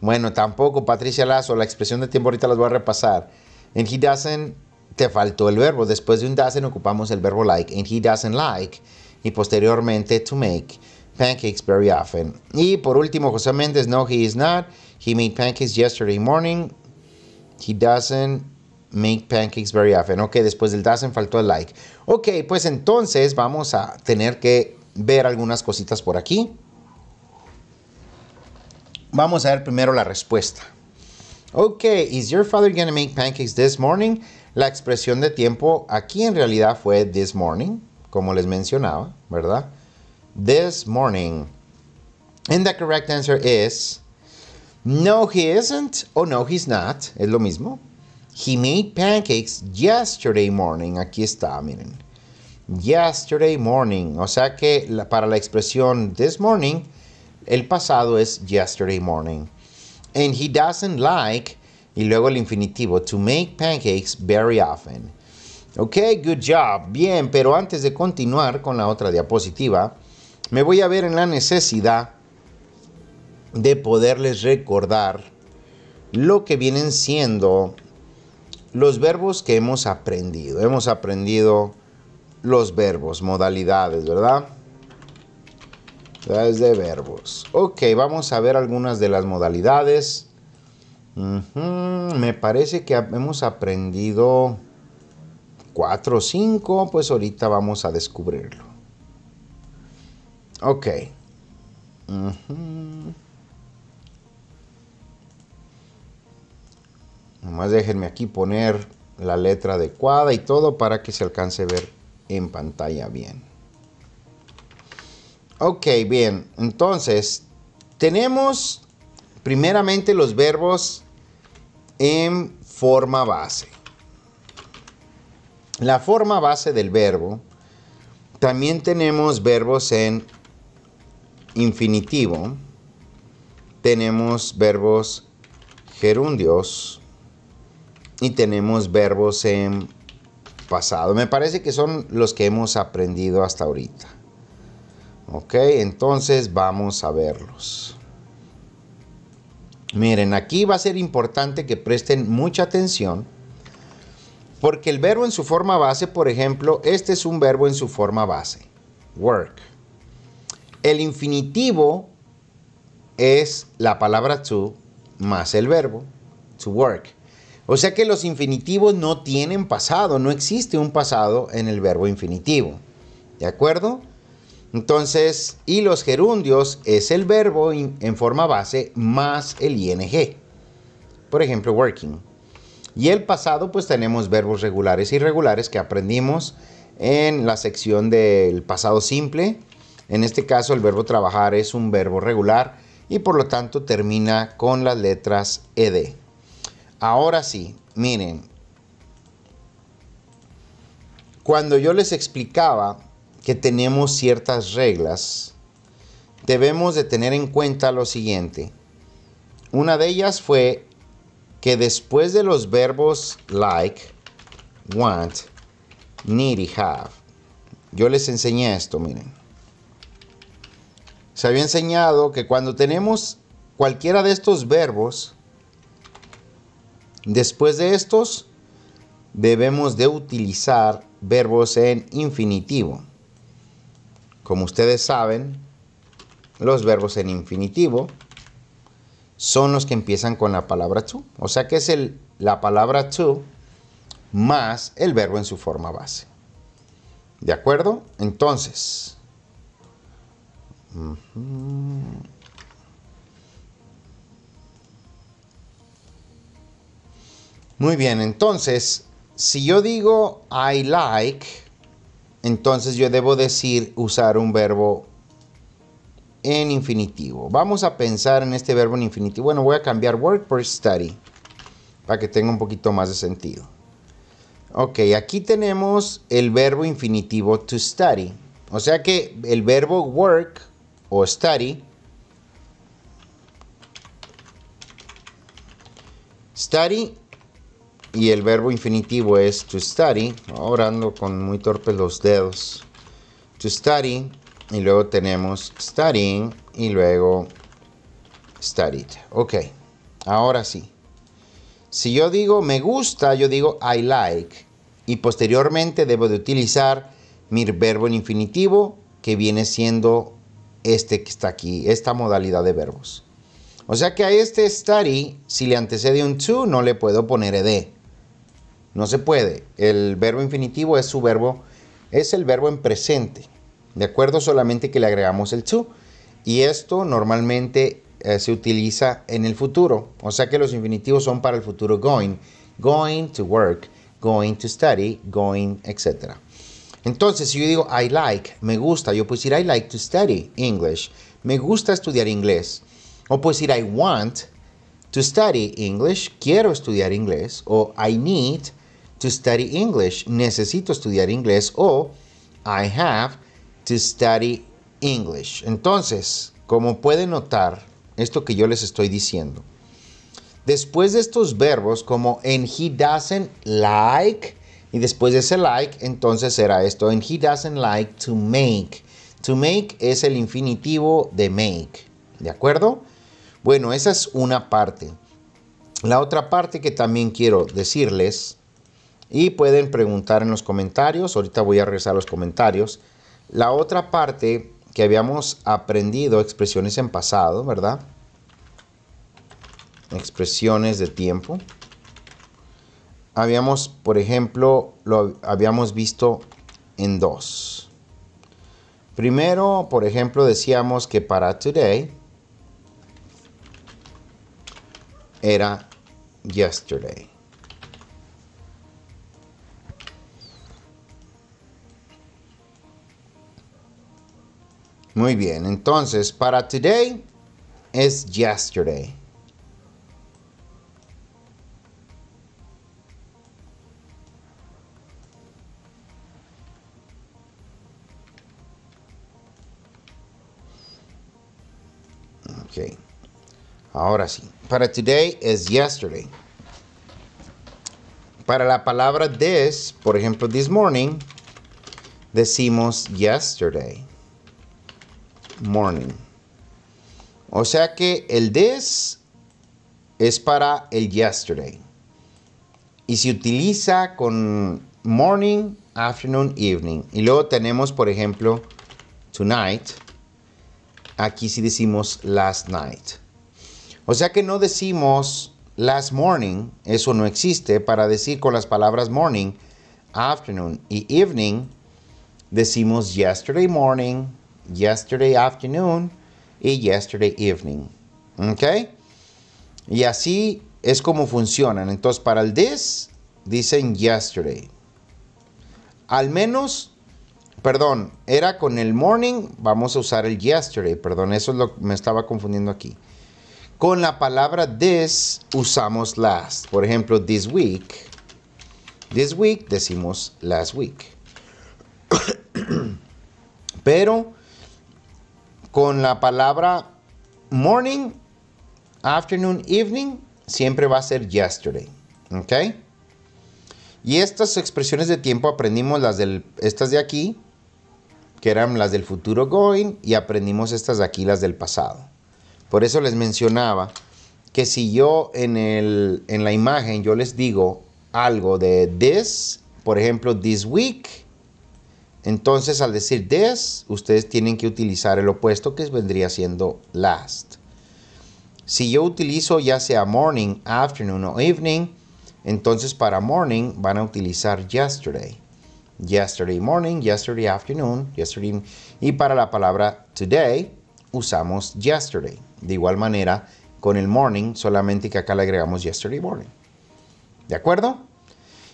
Bueno, tampoco, Patricia Lazo. La expresión de tiempo ahorita las voy a repasar. And he doesn't, te faltó el verbo. Después de un doesn't ocupamos el verbo like. And he doesn't like. Y posteriormente, to make pancakes very often. Y por último, José Méndez, no, he is not. He made pancakes yesterday morning. He doesn't make pancakes very often. Ok, después del doesn't faltó el like. Ok, pues entonces vamos a tener que ver algunas cositas por aquí. Vamos a ver primero la respuesta. Ok, is your father gonna make pancakes this morning? La expresión de tiempo aquí en realidad fue this morning, como les mencionaba, ¿verdad? This morning. And the correct answer is no, he isn't, o no, he's not. Es lo mismo. He made pancakes yesterday morning. Aquí está, miren. Yesterday morning. O sea que para la expresión this morning, el pasado es yesterday morning. And he doesn't like, y luego el infinitivo, to make pancakes very often. Ok, good job. Bien, pero antes de continuar con la otra diapositiva, me voy a ver en la necesidad de poderles recordar lo que vienen siendo los verbos que hemos aprendido. Hemos aprendido los verbos, modalidades, ¿verdad? Modalidades de verbos. Ok, vamos a ver algunas de las modalidades. Me parece que hemos aprendido 4 o 5, pues ahorita vamos a descubrirlo. Ok. Nomás déjenme aquí poner la letra adecuada y todo para que se alcance a ver en pantalla bien. Ok, bien. Entonces, tenemos primeramente los verbos en forma base. La forma base del verbo. También tenemos verbos en infinitivo. Tenemos verbos gerundios. Y tenemos verbos en pasado. Me parece que son los que hemos aprendido hasta ahorita. Ok, entonces vamos a verlos. Miren, aquí va a ser importante que presten mucha atención. Porque el verbo en su forma base, por ejemplo, este es un verbo en su forma base. Work. El infinitivo es la palabra to más el verbo. To work. O sea que los infinitivos no tienen pasado. No existe un pasado en el verbo infinitivo. ¿De acuerdo? Entonces, y los gerundios es el verbo en forma base más el ing. Por ejemplo, working. Y el pasado, pues tenemos verbos regulares e irregulares que aprendimos en la sección del pasado simple. En este caso, el verbo trabajar es un verbo regular y por lo tanto termina con las letras ed. Ahora sí, miren. Cuando yo les explicaba que tenemos ciertas reglas, debemos de tener en cuenta lo siguiente. Una de ellas fue que después de los verbos like, want, need y have, yo les enseñé esto, miren. Se había enseñado que cuando tenemos cualquiera de estos verbos, después de estos, debemos de utilizar verbos en infinitivo. Como ustedes saben, los verbos en infinitivo son los que empiezan con la palabra to. O sea que es la palabra to más el verbo en su forma base. ¿De acuerdo? Entonces, muy bien, entonces, si yo digo I like, entonces yo debo decir, usar un verbo en infinitivo. Vamos a pensar en este verbo en infinitivo. Bueno, voy a cambiar work por study para que tenga un poquito más de sentido. Ok, aquí tenemos el verbo infinitivo to study. O sea que el verbo work o study. Study y el verbo infinitivo es to study. Ahora ando con muy torpes los dedos. To study. Y luego tenemos studying y luego studied. Ok, ahora sí. Si yo digo me gusta, yo digo I like. Y posteriormente debo de utilizar mi verbo en infinitivo, que viene siendo este que está aquí, esta modalidad de verbos. O sea que a este study, si le antecede un to, no le puedo poner ed. No se puede. El verbo infinitivo es su verbo, es el verbo en presente. De acuerdo, solamente que le agregamos el to. Y esto normalmente se utiliza en el futuro. O sea que los infinitivos son para el futuro going. Going to work, going to study, going, etc. Entonces, si yo digo I like, me gusta, yo puedo decir I like to study English. Me gusta estudiar inglés. O puedo decir I want to study English. Quiero estudiar inglés. O I need to study English. Necesito estudiar inglés. O I have to study English. Entonces, como pueden notar, esto que yo les estoy diciendo, después de estos verbos, como en he doesn't like, y después de ese like, entonces será esto, en he doesn't like to make. To make es el infinitivo de make, ¿de acuerdo? Bueno, esa es una parte. La otra parte que también quiero decirles, y pueden preguntar en los comentarios, ahorita voy a regresar a los comentarios. La otra parte que habíamos aprendido, expresiones en pasado, ¿verdad? Expresiones de tiempo. Habíamos, por ejemplo, lo habíamos visto en dos. Primero, por ejemplo, decíamos que para today era yesterday. Muy bien, entonces para today es yesterday. Ok, ahora sí. Para today es yesterday. Para la palabra this, por ejemplo, this morning, decimos yesterday morning. O sea que el this es para el yesterday. Y se utiliza con morning, afternoon, evening. Y luego tenemos, por ejemplo, tonight. Aquí sí decimos last night. O sea que no decimos last morning. Eso no existe. Para decir con las palabras morning, afternoon y evening, decimos yesterday morning, yesterday afternoon y yesterday evening. ¿Ok? Y así es como funcionan. Entonces para el this dicen yesterday. Al menos... Perdón, era con el morning, vamos a usar el yesterday, perdón, eso es lo que me estaba confundiendo aquí. Con la palabra this usamos last, por ejemplo, this week decimos last week. Pero con la palabra morning, afternoon, evening, siempre va a ser yesterday, ¿ok? Y estas expresiones de tiempo aprendimos las estas de aquí, que eran las del futuro going, y aprendimos estas de aquí, las del pasado. Por eso les mencionaba que si yo en la imagen yo les digo algo de this, por ejemplo this week, entonces al decir this, ustedes tienen que utilizar el opuesto que vendría siendo last. Si yo utilizo ya sea morning, afternoon o evening, entonces para morning van a utilizar yesterday. Yesterday morning, yesterday afternoon, yesterday. Y para la palabra today usamos yesterday. De igual manera con el morning, solamente que acá le agregamos yesterday morning. ¿De acuerdo?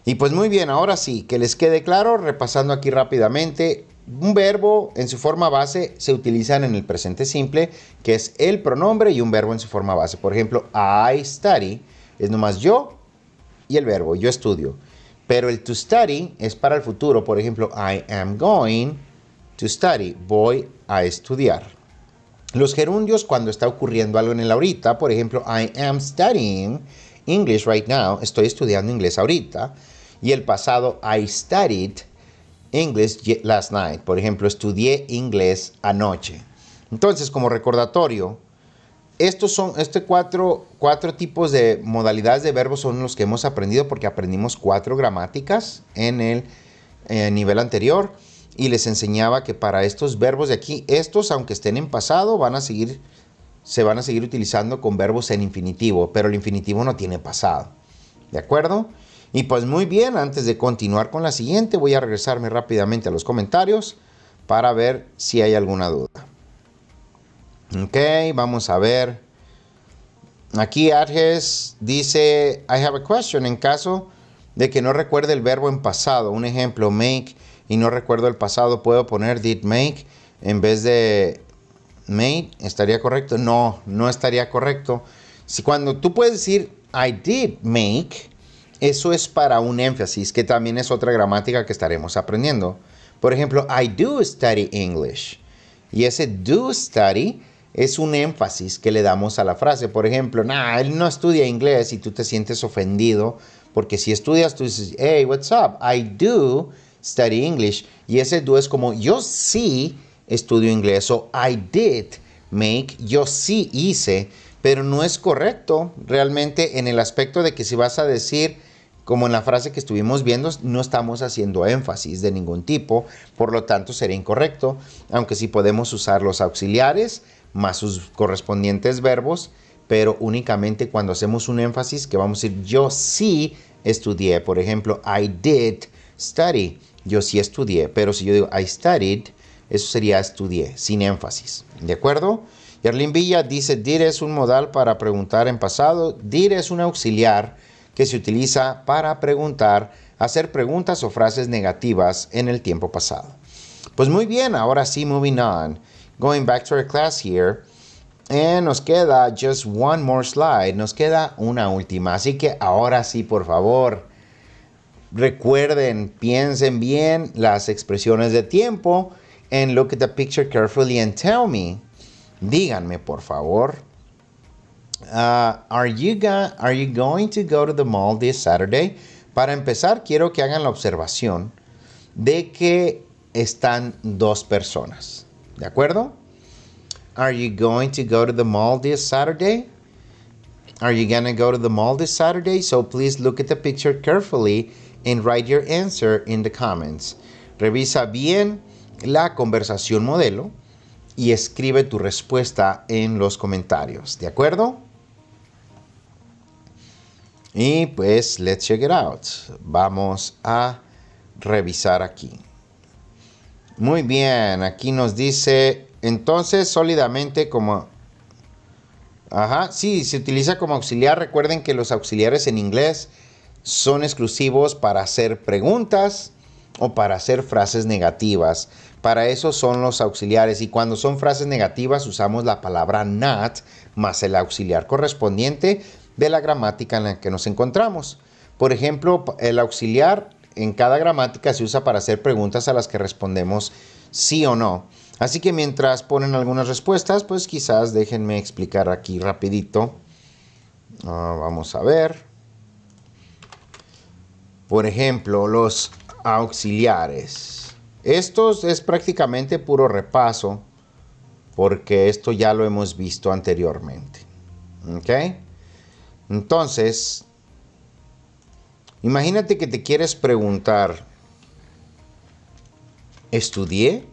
Y pues muy bien, ahora sí, que les quede claro, repasando aquí rápidamente. Un verbo en su forma base se utilizan en el presente simple, que es el pronombre y un verbo en su forma base. Por ejemplo, I study es nomás yo y el verbo, yo estudio. Pero el to study es para el futuro. Por ejemplo, I am going to study. Voy a estudiar. Los gerundios cuando está ocurriendo algo en el ahorita. Por ejemplo, I am studying English right now. Estoy estudiando inglés ahorita. Y el pasado, I studied English last night. Por ejemplo, estudié inglés anoche. Entonces, como recordatorio, estos son cuatro tipos de modalidades de verbos son los que hemos aprendido, porque aprendimos cuatro gramáticas en el nivel anterior, y les enseñaba que para estos verbos de aquí, estos aunque estén en pasado se van a seguir utilizando con verbos en infinitivo, pero el infinitivo no tiene pasado. ¿De acuerdo? Y pues muy bien, antes de continuar con la siguiente voy a regresarme rápidamente a los comentarios para ver si hay alguna duda. Ok, vamos a ver. Aquí Arges dice, I have a question. En caso de que no recuerde el verbo en pasado, un ejemplo, make, y no recuerdo el pasado, ¿puedo poner did make en vez de made? ¿Estaría correcto? No, no estaría correcto. Si cuando tú puedes decir, I did make, eso es para un énfasis, que también es otra gramática que estaremos aprendiendo. Por ejemplo, I do study English. Y ese do study es un énfasis que le damos a la frase. Por ejemplo, nah, él no estudia inglés, y tú te sientes ofendido porque si estudias tú dices, hey, what's up? I do study English. Y ese do es como yo sí estudio inglés, o I did make, yo sí hice. pero no es correcto realmente en el aspecto de que si vas a decir, como en la frase que estuvimos viendo, no estamos haciendo énfasis de ningún tipo, por lo tanto sería incorrecto, aunque sí podemos usar los auxiliares más sus correspondientes verbos, pero únicamente cuando hacemos un énfasis que vamos a decir yo sí estudié, por ejemplo, I did study, yo sí estudié, pero si yo digo I studied, eso sería estudié, sin énfasis, ¿de acuerdo? Y Arlene Villa dice, did es un modal para preguntar en pasado, did es un auxiliar que se utiliza para preguntar, hacer preguntas o frases negativas en el tiempo pasado. Pues muy bien, ahora sí, moving on. Going back to our class here. And nos queda just one more slide, nos queda una última. Así que ahora sí, por favor, recuerden, piensen bien las expresiones de tiempo and look at the picture carefully and tell me. Díganme, por favor. Are you going to go to the mall this Saturday? Para empezar, quiero que hagan la observación de que están dos personas. ¿De acuerdo? Are you going to go to the mall this Saturday? Are you going to go to the mall this Saturday? So please look at the picture carefully and write your answer in the comments. Revisa bien la conversación modelo y escribe tu respuesta en los comentarios. ¿De acuerdo? Y pues, let's check it out. Vamos a revisar aquí. Muy bien, aquí nos dice, entonces, sólidamente como... Ajá, sí, se utiliza como auxiliar. Recuerden que los auxiliares en inglés son exclusivos para hacer preguntas o para hacer frases negativas. Para eso son los auxiliares, y cuando son frases negativas usamos la palabra not más el auxiliar correspondiente de la gramática en la que nos encontramos. Por ejemplo, el auxiliar en cada gramática se usa para hacer preguntas a las que respondemos sí o no. Así que mientras ponen algunas respuestas, pues quizás déjenme explicar aquí rapidito. Vamos a ver. Por ejemplo, los auxiliares. Esto es prácticamente puro repaso porque esto ya lo hemos visto anteriormente. ¿Ok? Entonces, imagínate que te quieres preguntar, ¿estudié?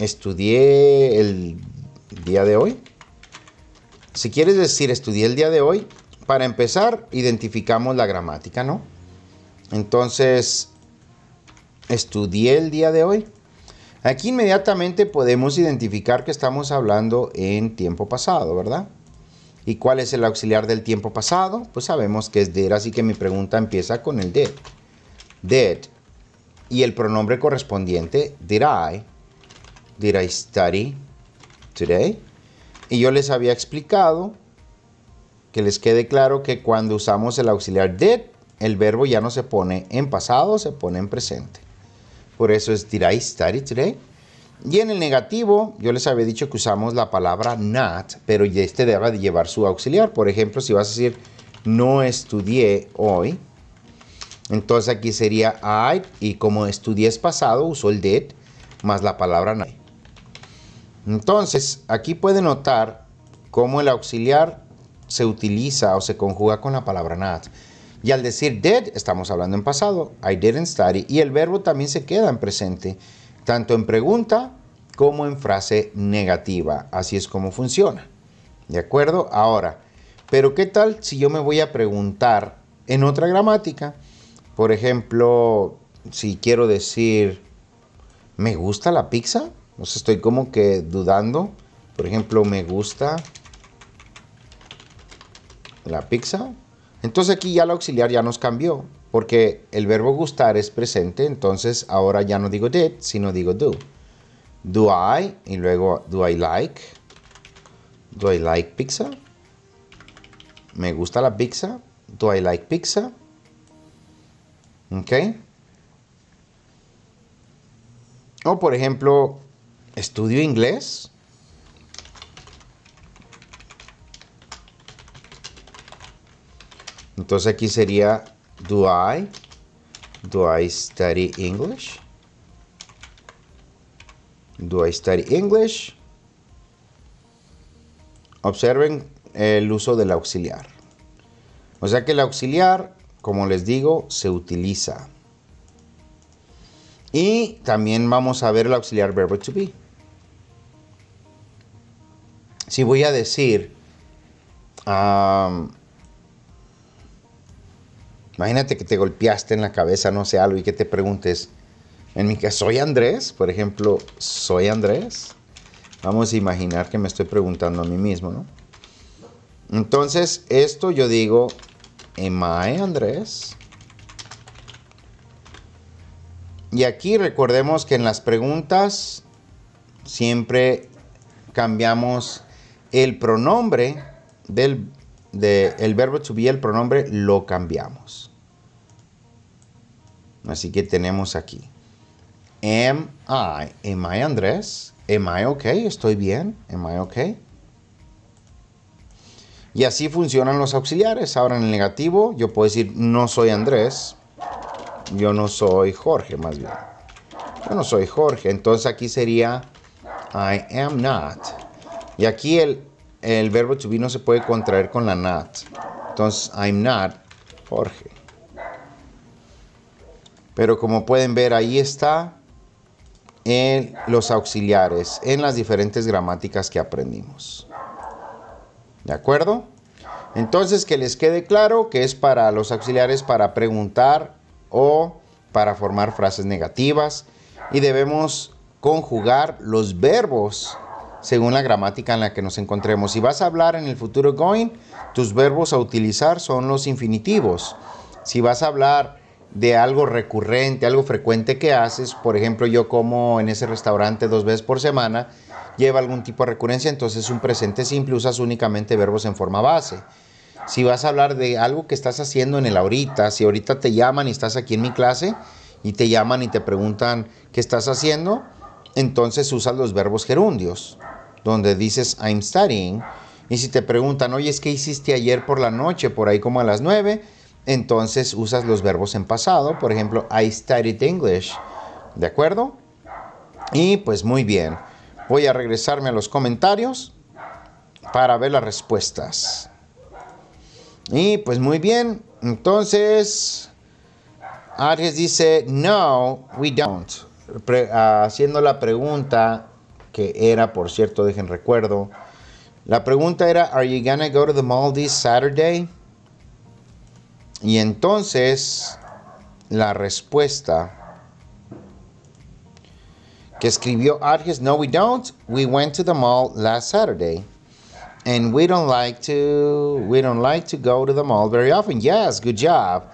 ¿Estudié el día de hoy? Si quieres decir estudié el día de hoy, para empezar, identificamos la gramática, ¿no? Entonces... ¿estudié el día de hoy? Aquí inmediatamente podemos identificar que estamos hablando en tiempo pasado, ¿verdad? ¿Y cuál es el auxiliar del tiempo pasado? Pues sabemos que es did, así que mi pregunta empieza con el did. Did. Y el pronombre correspondiente, did I. Did I study today? Y yo les había explicado, que les quede claro, que cuando usamos el auxiliar did, el verbo ya no se pone en pasado, se pone en presente. Por eso es, did I study today? Y en el negativo, yo les había dicho que usamos la palabra not, pero este debe de llevar su auxiliar. Por ejemplo, si vas a decir, no estudié hoy, entonces aquí sería I, y como estudié es pasado, usó el did, más la palabra not. Entonces, aquí pueden notar cómo el auxiliar se utiliza o se conjuga con la palabra not. Y al decir did, estamos hablando en pasado. I didn't study. Y el verbo también se queda en presente, tanto en pregunta como en frase negativa. Así es como funciona. ¿De acuerdo? Ahora, ¿pero qué tal si yo me voy a preguntar en otra gramática? Por ejemplo, si quiero decir, ¿me gusta la pizza? O sea, estoy como que dudando. Por ejemplo, ¿me gusta la pizza? Entonces aquí ya el auxiliar ya nos cambió, porque el verbo gustar es presente, entonces ahora ya no digo did, sino digo do. Do I, y luego do I like pizza, me gusta la pizza, do I like pizza, ok. O por ejemplo, estudio inglés. Entonces aquí sería, do I study English? Do I study English? Observen el uso del auxiliar. O sea que el auxiliar, como les digo, se utiliza. Y también vamos a ver el auxiliar verbo to be. Si voy a decir, imagínate que te golpeaste en la cabeza, no sé, algo, y que te preguntes, en mi caso, ¿soy Andrés? Por ejemplo, ¿soy Andrés? Vamos a imaginar que me estoy preguntando a mí mismo, ¿no? Entonces, esto yo digo, ¿am I Andrés? Y aquí recordemos que en las preguntas siempre cambiamos el pronombre del verbo to be, el pronombre lo cambiamos. Así que tenemos aquí. Am I Andrés? Am I okay? ¿Estoy bien? Am I okay? Y así funcionan los auxiliares. Ahora en el negativo yo puedo decir no soy Andrés. Yo no soy Jorge, más bien. Yo no soy Jorge. Entonces aquí sería I am not. Y aquí el verbo to be no se puede contraer con la not. Entonces I'm not Jorge. Pero como pueden ver, ahí está los auxiliares en las diferentes gramáticas que aprendimos. ¿De acuerdo? Entonces que les quede claro que es para los auxiliares para preguntar o para formar frases negativas, y debemos conjugar los verbos según la gramática en la que nos encontremos. Si vas a hablar en el futuro going, tus verbos a utilizar son los infinitivos. Si vas a hablar de algo recurrente, algo frecuente que haces, por ejemplo, yo como en ese restaurante 2 veces por semana, lleva algún tipo de recurrencia, entonces un presente simple, usas únicamente verbos en forma base. Si vas a hablar de algo que estás haciendo en el ahorita, si ahorita te llaman y estás aquí en mi clase y te llaman y te preguntan qué estás haciendo, entonces usas los verbos gerundios, donde dices I'm studying. Y si te preguntan, oye, es que hiciste ayer por la noche, por ahí como a las 9, entonces usas los verbos en pasado, por ejemplo, I studied English, ¿de acuerdo? Y pues muy bien, voy a regresarme a los comentarios para ver las respuestas. Y pues muy bien, entonces Arges dice, no, we don't. Haciendo la pregunta, que era, por cierto, dejen recuerdo. La pregunta era, are you gonna go to the mall this Saturday? Y entonces, la respuesta que escribió Arges, no, we don't. We went to the mall last Saturday. And we don't like to go to the mall very often. Yes, good job.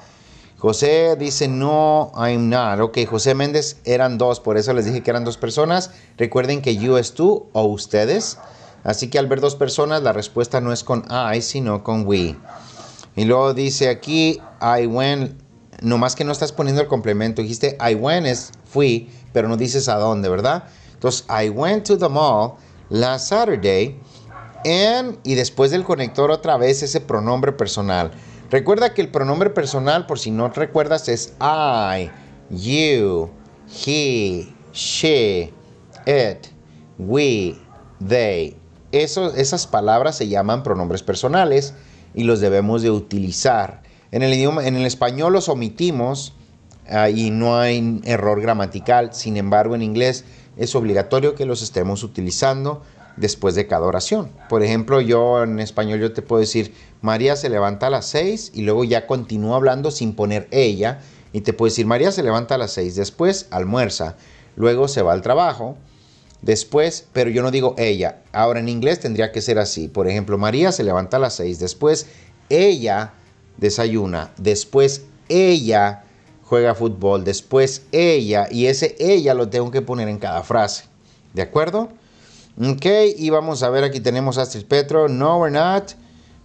José dice, no, I'm not. Ok, José Méndez, eran 2, por eso les dije que eran 2 personas. Recuerden que you es tú o ustedes. Así que al ver 2 personas, la respuesta no es con I, sino con we. Y luego dice aquí, I went, nomás que no estás poniendo el complemento. Dijiste, I went es fui, pero no dices a dónde, ¿verdad? Entonces, I went to the mall last Saturday. And, y después del conector otra vez ese pronombre personal. Recuerda que el pronombre personal, por si no recuerdas, es I, you, he, she, it, we, they. Esas palabras se llaman pronombres personales y los debemos de utilizar. En el español los omitimos y no hay error gramatical. Sin embargo, en inglés es obligatorio que los estemos utilizando después de cada oración. Por ejemplo, yo en español yo te puedo decir, María se levanta a las 6 y luego ya continúa hablando sin poner ella, y te puedo decir, María se levanta a las 6, después almuerza, luego se va al trabajo, después, pero yo no digo ella. Ahora en inglés tendría que ser así, por ejemplo, María se levanta a las 6, después ella desayuna, después ella juega fútbol, después ella, y ese ella lo tengo que poner en cada frase, ¿de acuerdo? Ok, y vamos a ver, aquí tenemos a Astrid Petro. No, we're not.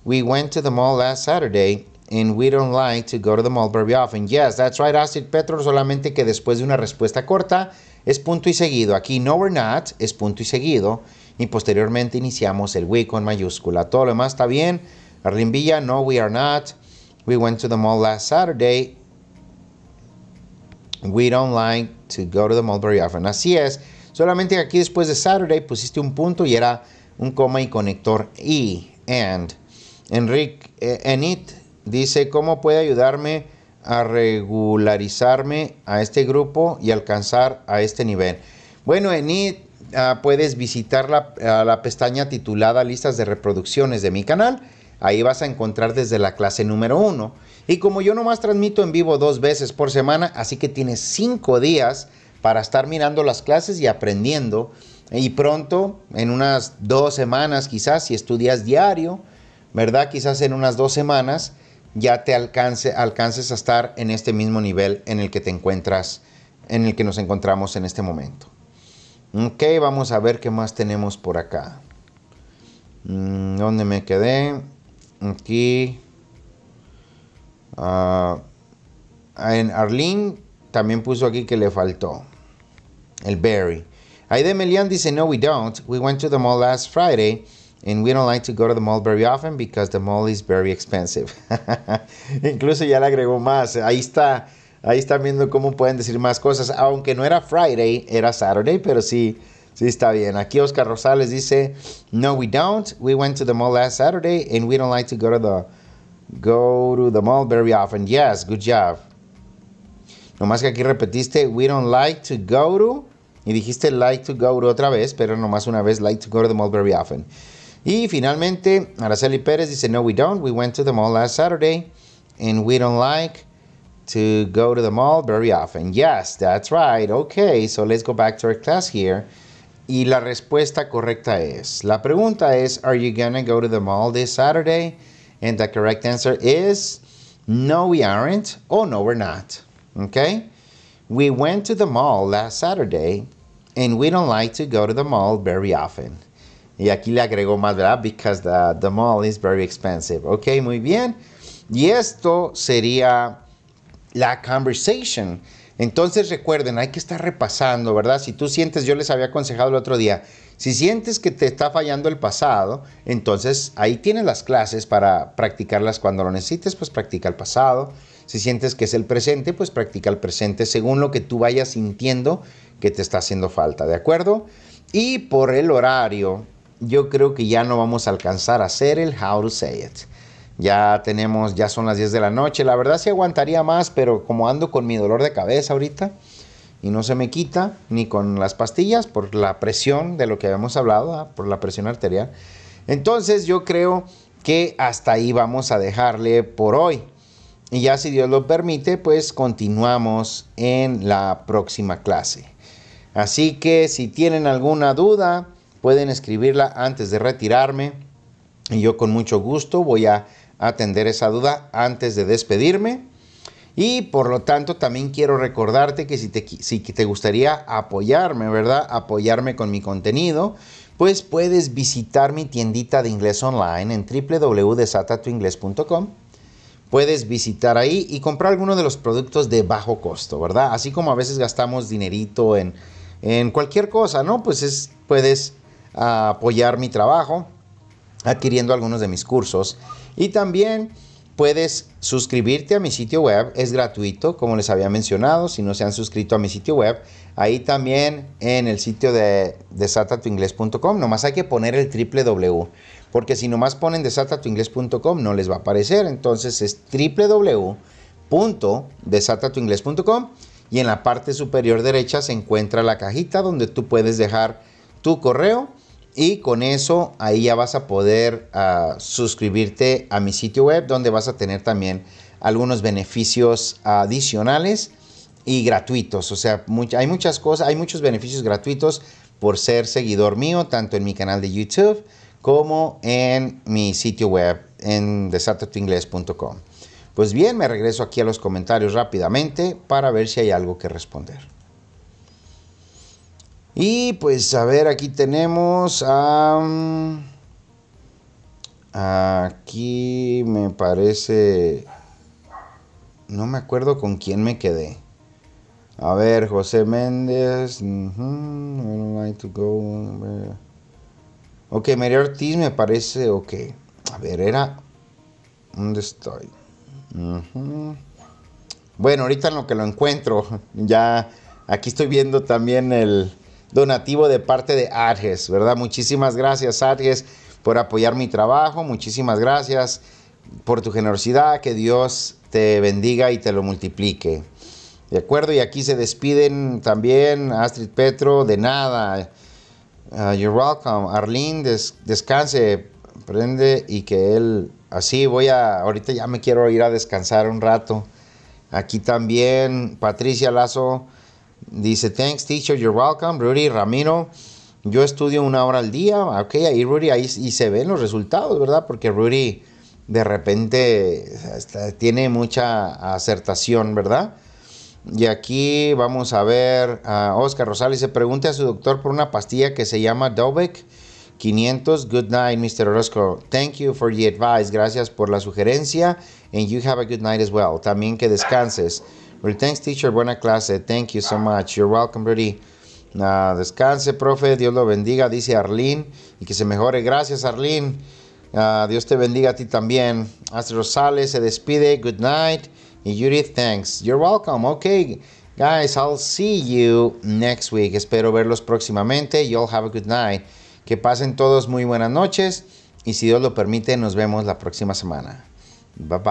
We went to the mall last Saturday and we don't like to go to the mall very often. Yes, that's right, Astrid Petro, solamente que después de una respuesta corta es punto y seguido. Aquí no, we're not es punto y seguido y posteriormente iniciamos el we con mayúscula. Todo lo demás está bien. Arlene Villa, no, we are not. We went to the mall last Saturday. We don't like to go to the mall very often. Así es. Solamente aquí después de Saturday pusiste un punto y era un coma y conector y, and. Enit dice, ¿cómo puede ayudarme a regularizarme a este grupo y alcanzar a este nivel? Bueno, Enit, puedes visitar la pestaña titulada Listas de Reproducciones de mi canal. Ahí vas a encontrar desde la clase número 1. Y como yo nomás transmito en vivo 2 veces por semana, así que tienes 5 días para estar mirando las clases y aprendiendo. Y pronto, en unas 2 semanas quizás, si estudias diario, ¿verdad? Quizás en unas 2 semanas ya te alcances a estar en este mismo nivel en el que te encuentras, en el que nos encontramos en este momento. Ok, vamos a ver qué más tenemos por acá. ¿Dónde me quedé? Aquí. En Arlene también puso aquí que le faltó el berry. Aide Melián dice, no, we don't. We went to the mall last Friday, and we don't like to go to the mall very often because the mall is very expensive. Incluso ya le agregó más. Ahí está viendo cómo pueden decir más cosas. Aunque no era Friday, era Saturday, pero sí, sí está bien. Aquí Oscar Rosales dice, no, we don't. We went to the mall last Saturday, and we don't like to go to the mall very often. Yes, good job. Nomás que aquí repetiste, we don't like to go to. Y dijiste like to go to otra vez, pero nomás una vez, like to go to the mall very often. Y finalmente, Araceli Pérez dice, no, we don't. We went to the mall last Saturday, and we don't like to go to the mall very often. Yes, that's right. Okay, so let's go back to our class here. Y la respuesta correcta es, la pregunta es, are you gonna go to the mall this Saturday? And the correct answer is, no, we aren't, or no, we're not. Okay? We went to the mall last Saturday, and we don't like to go to the mall very often. Y aquí le agregó más, ¿verdad? Because the mall is very expensive. Ok, muy bien. Y esto sería la conversation. Entonces recuerden, hay que estar repasando, ¿verdad? Si tú sientes, yo les había aconsejado el otro día, si sientes que te está fallando el pasado, entonces ahí tienes las clases para practicarlas cuando lo necesites, pues practica el pasado. Si sientes que es el presente, pues practica el presente según lo que tú vayas sintiendo que te está haciendo falta, ¿de acuerdo? Y por el horario, yo creo que ya no vamos a alcanzar a hacer el How to Say It. Ya son las 10 de la noche. La verdad sí aguantaría más, pero como ando con mi dolor de cabeza ahorita y no se me quita, ni con las pastillas, por la presión de lo que habíamos hablado, por la presión arterial. Entonces yo creo que hasta ahí vamos a dejarle por hoy. Y ya si Dios lo permite, pues continuamos en la próxima clase. Así que si tienen alguna duda, pueden escribirla antes de retirarme. Y yo con mucho gusto voy a atender esa duda antes de despedirme. Y por lo tanto también quiero recordarte que si te gustaría apoyarme, ¿verdad? Apoyarme con mi contenido, pues puedes visitar mi tiendita de inglés online en www.desatatuingles.com. Puedes visitar ahí y comprar alguno de los productos de bajo costo, ¿verdad? Así como a veces gastamos dinerito en cualquier cosa, ¿no? Pues puedes apoyar mi trabajo adquiriendo algunos de mis cursos. Y también puedes suscribirte a mi sitio web, es gratuito, como les había mencionado, si no se han suscrito a mi sitio web. Ahí también en el sitio de desatatuingles.com, nomás hay que poner el www, porque si nomás ponen desatatuingles.com no les va a aparecer, entonces es www.desatatuingles.com y en la parte superior derecha se encuentra la cajita donde tú puedes dejar tu correo. Y con eso, ahí ya vas a poder suscribirte a mi sitio web, donde vas a tener también algunos beneficios adicionales y gratuitos. O sea, hay muchos beneficios gratuitos por ser seguidor mío, tanto en mi canal de YouTube como en mi sitio web, en desatatuingles.com. Pues bien, me regreso aquí a los comentarios rápidamente para ver si hay algo que responder. Y pues a ver, aquí tenemos aquí me parece, no me acuerdo con quién me quedé. A ver, José Méndez. Ok, María Ortiz me parece, ok. A ver, ¿dónde estoy? Bueno, ahorita en lo que lo encuentro, ya aquí estoy viendo también donativo de parte de Arges, ¿verdad? Muchísimas gracias, Arges, por apoyar mi trabajo. Muchísimas gracias por tu generosidad. Que Dios te bendiga y te lo multiplique. De acuerdo, y aquí se despiden también Astrid Petro, de nada. You're welcome. Arlene, descanse, prende y que él... Así voy a... Ahorita ya me quiero ir a descansar un rato. Aquí también Patricia Lazo dice, thanks teacher, you're welcome. Rudy, Ramiro, yo estudio 1 hora al día. Ok, ahí Rudy, ahí y se ven los resultados, ¿verdad? Porque Rudy de repente tiene mucha acertación, ¿verdad? Y aquí vamos a ver a Oscar Rosales. Se pregunta a su doctor por una pastilla que se llama Dovec 500. Good night, Mr. Orozco. Thank you for the advice. Gracias por la sugerencia. And you have a good night as well. También que descanses. Well, thanks, teacher. Buena clase. Thank you so much. You're welcome, Rudy. Descanse, profe. Dios lo bendiga, dice Arlene. Y que se mejore. Gracias, Arlene. Dios te bendiga a ti también. Astrid Rosales se despide. Good night. Y Judith, thanks. You're welcome. Okay, guys, I'll see you next week. Espero verlos próximamente. You'll have a good night. Que pasen todos muy buenas noches. Y si Dios lo permite, nos vemos la próxima semana. Bye bye.